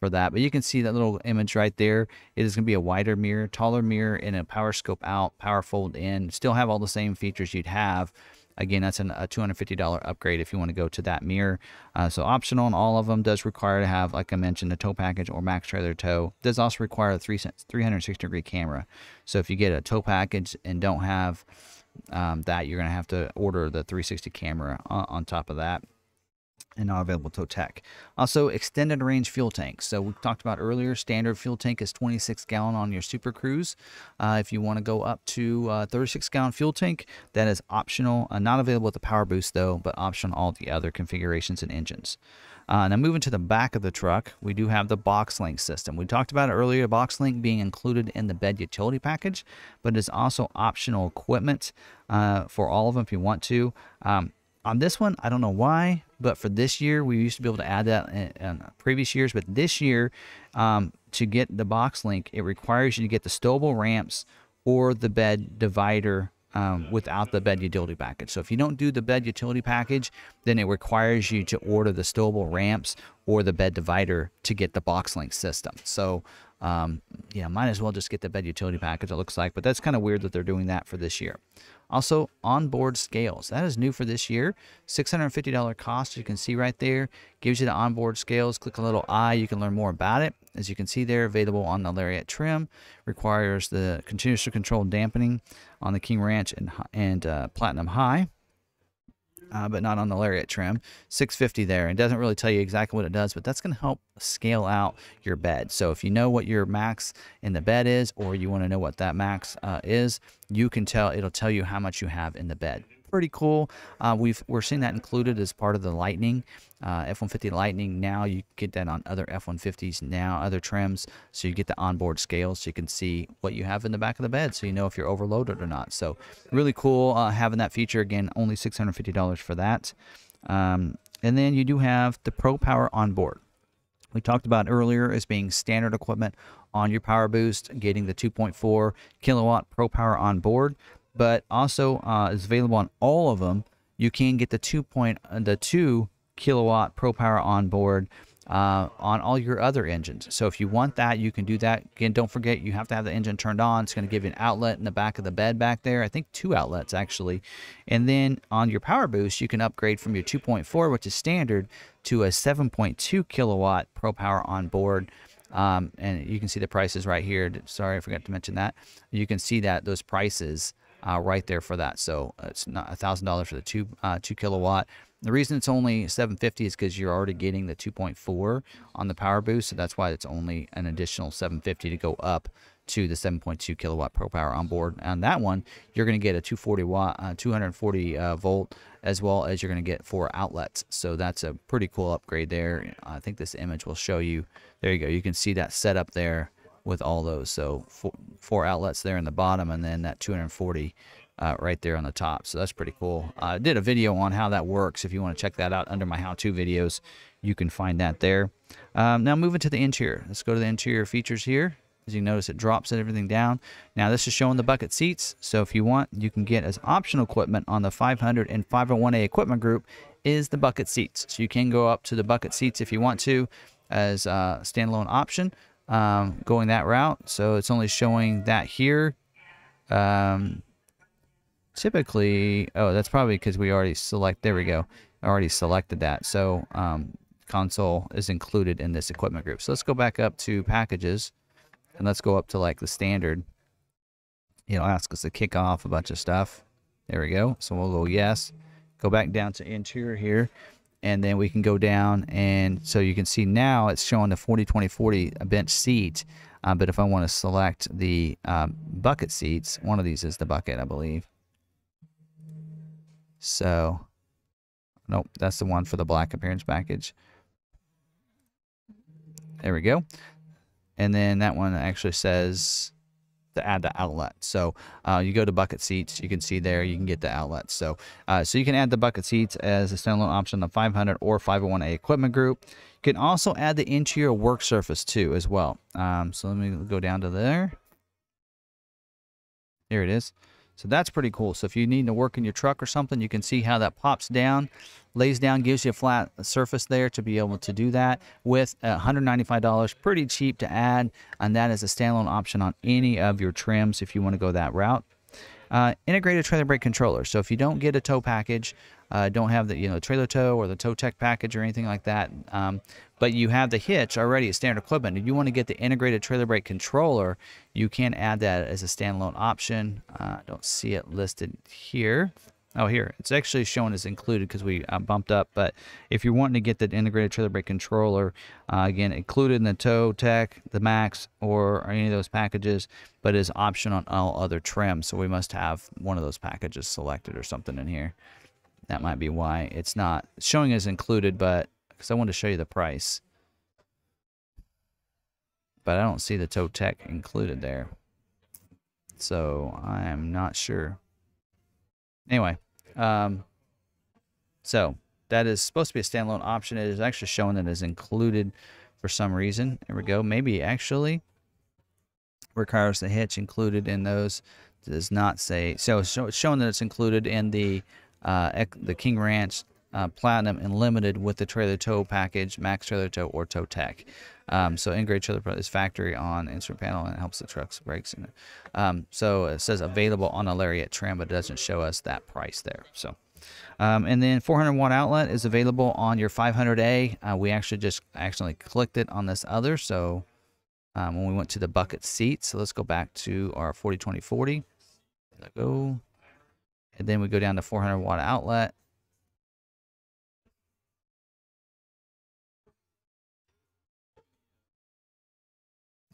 for that. But you can see that little image right there. It is going to be a wider mirror, taller mirror, and a power scope out, power fold in. Still have all the same features you'd have. Again, that's an, a two hundred fifty dollar upgrade if you want to go to that mirror. Uh, so optional on all of them. Does require to have, like I mentioned, a tow package or Max trailer tow. Does also require a three sixty degree camera. So if you get a tow package and don't have um, that, you're going to have to order the three sixty camera on, on top of that. And not available tow tech. Also, extended range fuel tanks. So we talked about earlier, standard fuel tank is twenty-six gallon on your Super Cruise. Uh, if you want to go up to uh, thirty-six gallon fuel tank, that is optional. Uh, not available with the Power Boost though, but optional all the other configurations and engines. Uh, now moving to the back of the truck, we do have the box link system. We talked about it earlier, box link being included in the bed utility package, but it's also optional equipment uh, for all of them if you want to. Um, on this one, I don't know why, but for this year, we used to be able to add that in, in previous years, but this year, um, to get the box link, it requires you to get the stowable ramps or the bed divider um, without the bed utility package. So if you don't do the bed utility package, then it requires you to order the stowable ramps or the bed divider to get the box link system. So um, yeah, might as well just get the bed utility package, it looks like, but that's kind of weird that they're doing that for this year. Also, onboard scales. That is new for this year. six hundred fifty dollar cost, as you can see right there. Gives you the onboard scales. Click a little eye, you can learn more about it. As you can see there, available on the Lariat trim. Requires the continuously controlled dampening on the King Ranch and, and uh, Platinum High. Uh, but not on the Lariat trim. six fifty there. It doesn't really tell you exactly what it does, but that's going to help scale out your bed. So if you know what your max in the bed is, or you want to know what that max uh, is, you can tell, it'll tell you how much you have in the bed. Pretty cool. Uh, we've, we're seeing that included as part of the Lightning, uh, F one fifty Lightning. Now you get that on other F one fifties now, other trims. So you get the onboard scales so you can see what you have in the back of the bed so you know if you're overloaded or not. So really cool uh, having that feature. Again, only six hundred fifty dollars for that. Um, and then you do have the ProPower onboard. We talked about earlier as being standard equipment on your PowerBoost, getting the two point four kilowatt ProPower onboard. But also uh, is available on all of them. You can get the two point the two kilowatt ProPower onboard uh, on all your other engines. So if you want that, you can do that. Again, don't forget you have to have the engine turned on. It's going to give you an outlet in the back of the bed back there. I think two outlets actually. And then on your PowerBoost, you can upgrade from your two point four, which is standard, to a seven point two kilowatt ProPower onboard. Um, and you can see the prices right here. Sorry, I forgot to mention that. You can see that those prices. Uh, right there for that. So it's not a thousand dollars for the two uh, two kilowatt. The reason it's only seven fifty is because you're already getting the two point four on the PowerBoost, so that's why it's only an additional seven fifty to go up to the seven point two kilowatt ProPower onboard. On that one, you're going to get a two hundred forty watt, uh, two hundred forty uh, volt, as well as you're going to get four outlets. So that's a pretty cool upgrade there. I think this image will show you. There you go. You can see that setup there with all those, so four, four outlets there in the bottom, and then that two hundred forty uh, right there on the top. So that's pretty cool. I uh, did a video on how that works. If you want to check that out under my how-to videos, you can find that there. Um, now moving to the interior. Let's go to the interior features here. As you notice, it drops everything down. Now this is showing the bucket seats. So if you want, you can get as optional equipment on the five hundred and five oh one A equipment group is the bucket seats. So you can go up to the bucket seats if you want to as a standalone option. Um, going that route, so it's only showing that here. Um, typically, oh, that's probably because we already select, there we go, I already selected that. So um, console is included in this equipment group. So let's go back up to packages, and let's go up to like the standard. It'll ask us to kick off a bunch of stuff. There we go, so we'll go yes. Go back down to interior here. And then we can go down, and so you can see now it's showing the forty twenty forty bench seat. Um, but if I want to select the um, bucket seats, one of these is the bucket, I believe. So, nope, that's the one for the black appearance package. There we go. And then that one actually says to add the outlet. So uh, you go to bucket seats, you can see there, you can get the outlets. So uh, so you can add the bucket seats as a standalone option, the five hundred or five oh one A equipment group. You can also add the interior work surface too as well. Um, so let me go down to there. There it is. So that's pretty cool. So if you need to work in your truck or something, you can see how that pops down, lays down, gives you a flat surface there to be able to do that with one hundred ninety-five dollars. Pretty cheap to add, and that is a standalone option on any of your trims if you want to go that route. Uh, integrated trailer brake controller. So if you don't get a tow package, uh, don't have the you know trailer tow or the tow tech package or anything like that, um, but you have the hitch already as standard equipment, and you want to get the integrated trailer brake controller, you can add that as a standalone option. I uh, don't see it listed here. Oh, here it's actually shown as included because we uh, bumped up. But if you're wanting to get the integrated trailer brake controller, uh, again included in the tow tech, the max, or, or any of those packages, but is option on all other trims. So we must have one of those packages selected or something in here. That might be why it's not showing as included, but because I wanted to show you the price, but I don't see the tow tech included there, so I am not sure. Anyway, um, So that is supposed to be a standalone option. It is actually showing that it is included for some reason. There we go. Maybe actually requires the hitch included in those. It does not say so. So it's showing that it's included in the uh, the King Ranch uh, Platinum and Limited with the trailer tow package, Max Trailer Tow, or Tow Tech. Um, so integrated trailer is factory on instrument panel, and it helps the truck's brakes. And um, so it says available on a Lariat trim, but it doesn't show us that price there. So. Um, and then four hundred watt outlet is available on your five hundred A. Uh, we actually just accidentally clicked it on this other. So um, when we went to the bucket seat, so let's go back to our forty twenty forty. There we go. And then we go down to four hundred watt outlet.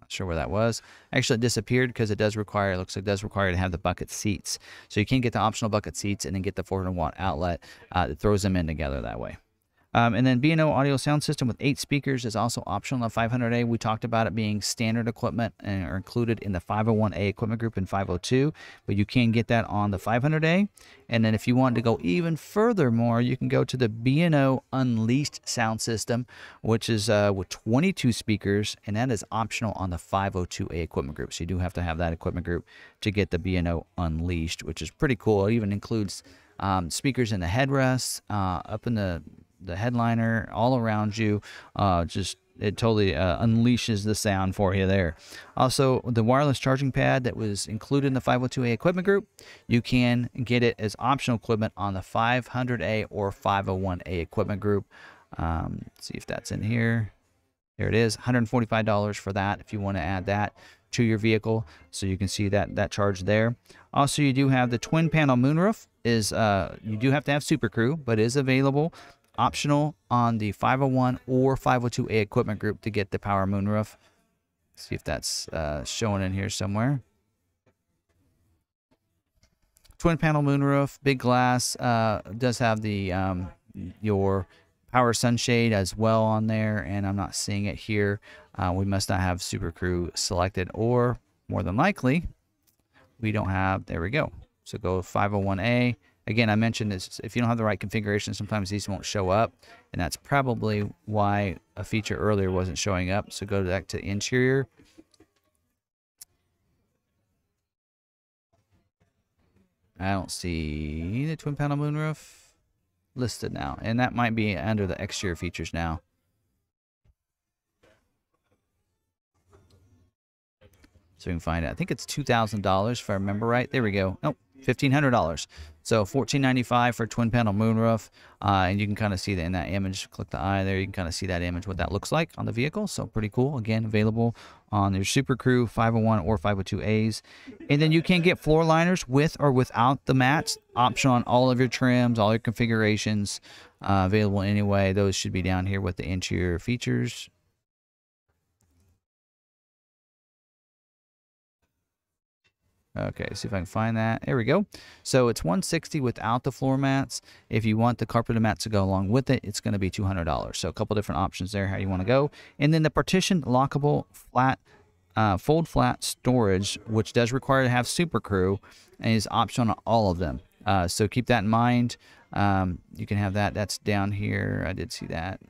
Sure where that was. Actually, it disappeared because it does require, it looks like it does require to have the bucket seats. So you can get the optional bucket seats and then get the four hundred watt outlet. Uh, it throws them in together that way. Um, and then B and O audio sound system with eight speakers is also optional on five hundred A. We talked about it being standard equipment and are included in the five oh one A equipment group and five oh two, but you can get that on the five hundred A. And then if you want to go even furthermore, you can go to the B and O Unleashed sound system, which is uh, with twenty-two speakers, and that is optional on the five oh two A equipment group. So you do have to have that equipment group to get the B and O Unleashed, which is pretty cool. It even includes um, speakers in the headrests, uh, up in the the headliner, all around you. Uh, just it totally uh, unleashes the sound for you there. Also, the wireless charging pad that was included in the five oh two A equipment group, you can get it as optional equipment on the five hundred A or five oh one A equipment group. Um, see if that's in here. There it is, one hundred forty-five dollars for that if you want to add that to your vehicle. So you can see that that charge there. Also, you do have the twin panel moonroof. Is uh, you do have to have Super Crew, but it is available optional on the five oh one or five oh two A equipment group to get the power moonroof. See if that's uh, showing in here somewhere. Twin panel moonroof, big glass, uh, does have the um, your power sunshade as well on there, and I'm not seeing it here. Uh, we must not have Super Crew selected, or more than likely, we don't have, there we go. So go five oh one A. Again, I mentioned this, if you don't have the right configuration, sometimes these won't show up, and that's probably why a feature earlier wasn't showing up. So go back to the interior. I don't see the twin panel moonroof listed now, and that might be under the exterior features now. So we can find it. I think it's two thousand dollars if I remember right. There we go. Nope. fifteen hundred dollars. So fourteen ninety-five for twin panel moonroof, uh, and you can kind of see that in that image. Click the eye there, you can kind of see that image, what that looks like on the vehicle. So pretty cool. Again, available on your Super Crew, five oh one or five oh two A's. And then you can get floor liners with or without the mats, option on all of your trims, all your configurations, uh, available anyway. Those should be down here with the interior features. Okay, see if I can find that. There we go. So it's one sixty without the floor mats. If you want the carpeted mats to go along with it, it's going to be two hundred dollars. So a couple different options there, how you want to go. And then the partitioned, lockable, flat, uh, fold flat storage, which does require to have Super Crew, and is optional on all of them. Uh, so keep that in mind. Um, you can have that. That's down here. I did see that.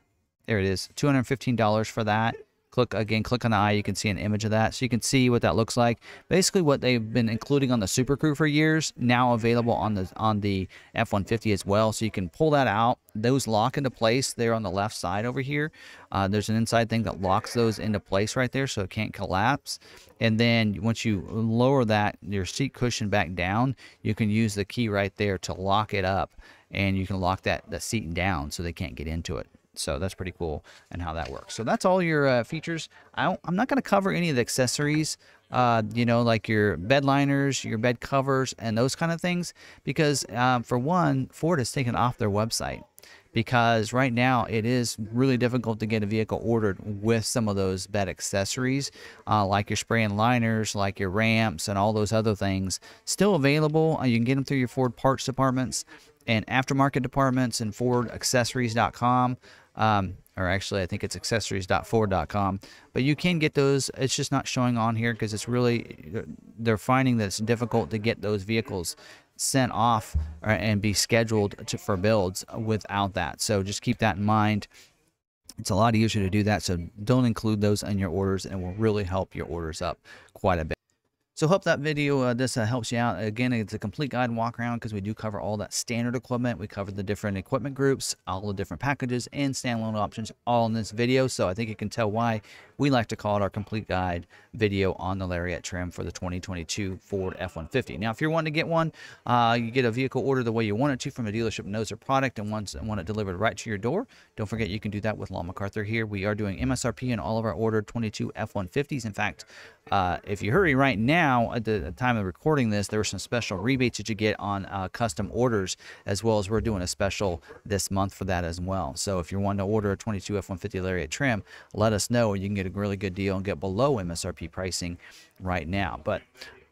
There it is. two hundred fifteen dollars for that. Click again, click on the eye, you can see an image of that. So you can see what that looks like. Basically what they've been including on the Super Crew for years, now available on the on the F one fifty as well. So you can pull that out. Those lock into place there on the left side over here. Uh, there's an inside thing that locks those into place right there so it can't collapse. And then once you lower that, your seat cushion back down, you can use the key right there to lock it up. And you can lock that the seat down so they can't get into it. So that's pretty cool and how that works. So that's all your uh, features. I don't, I'm not going to cover any of the accessories, uh, you know, like your bed liners, your bed covers, and those kind of things. Because um, for one, Ford has taken off their website. Because right now it is really difficult to get a vehicle ordered with some of those bed accessories, uh, like your spray and liners, like your ramps, and all those other things. Still available. You can get them through your Ford parts departments and aftermarket departments and Ford accessories dot com. Um, or actually I think it's accessories dot ford dot com, but you can get those. It's just not showing on here because it's really, they're finding that it's difficult to get those vehicles sent off and be scheduled to, for builds without that. So just keep that in mind. It's a lot easier to do that, so don't include those in your orders, and it will really help your orders up quite a bit. So hope that video, uh, this uh, helps you out. Again, it's a complete guide and walk around because we do cover all that standard equipment. We cover the different equipment groups, all the different packages, and standalone options all in this video. So I think you can tell why we like to call it our complete guide video on the Lariat trim for the twenty twenty-two Ford F one fifty. Now, if you're wanting to get one, uh, you get a vehicle order the way you want it to from a dealership that knows their product and wants, want it delivered right to your door. Don't forget you can do that with Long McArthur here. We are doing M S R P on all of our ordered twenty-two F one fifties. In fact, uh, if you hurry right now, Now, at the time of recording this, there were some special rebates that you get on uh, custom orders, as well as we're doing a special this month for that as well. So if you're wanting to order a twenty-two F one fifty Lariat trim, let us know. You can get a really good deal and get below M S R P pricing right now. But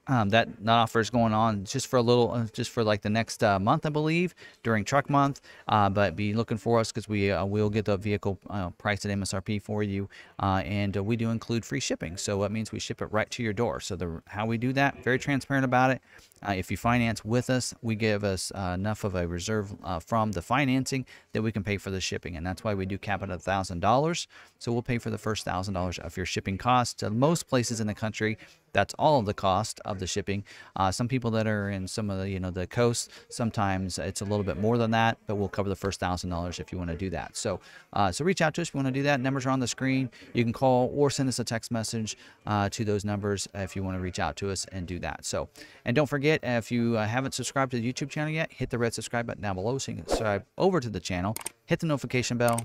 um, that, that offer is going on just for a little, just for like the next uh, month, I believe, during truck month. Uh, but be looking for us because we uh, will get the vehicle uh, priced at M S R P for you. Uh, and uh, we do include free shipping. So that means we ship it right to your door. So the, how we do that, very transparent about it. Uh, if you finance with us, we give us uh, enough of a reserve uh, from the financing that we can pay for the shipping. And that's why we do cap it at one thousand dollars. So we'll pay for the first one thousand dollars of your shipping costs. To most places in the country, that's all of the cost of the shipping. Uh, some people that are in some of the, you know, the coast, sometimes it's a little bit more than that, but we'll cover the first one thousand dollars if you want to do that. So uh, so reach out to us if you want to do that. Numbers are on the screen. You can call or send us a text message uh, to those numbers if you want to reach out to us and do that. So, and don't forget, if you uh, haven't subscribed to the YouTube channel yet, hit the red subscribe button down below so you can subscribe over to the channel. Hit the notification bell.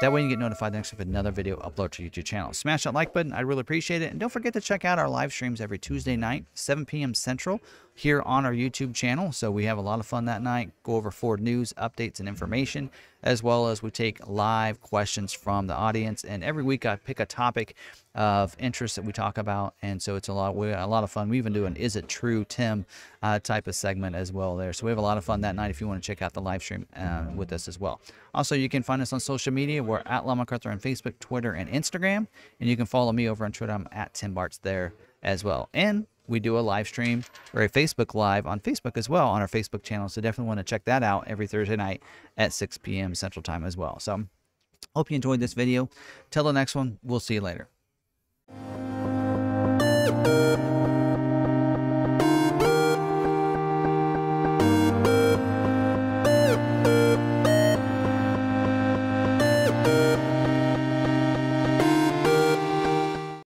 That way you get notified next time another video upload to your YouTube channel. Smash that like button. I really appreciate it. And don't forget to check out our live streams every Tuesday night, seven P M Central, here on our YouTube channel. So we have a lot of fun that night. Go over Ford news, updates, and information, as well as we take live questions from the audience. And every week I pick a topic of interest that we talk about. And so it's a lot, a lot of fun. We even do an Is It True, Tim uh, type of segment as well there. So we have a lot of fun that night if you want to check out the live stream uh, with us as well. Also, you can find us on social media. We're at Long McArthur on Facebook, Twitter, and Instagram. And you can follow me over on Twitter. I'm at Tim Bartz there as well. And we do a live stream or a Facebook Live on Facebook as well on our Facebook channel. So definitely want to check that out every Thursday night at six P M Central Time as well. So hope you enjoyed this video. Till the next one, we'll see you later.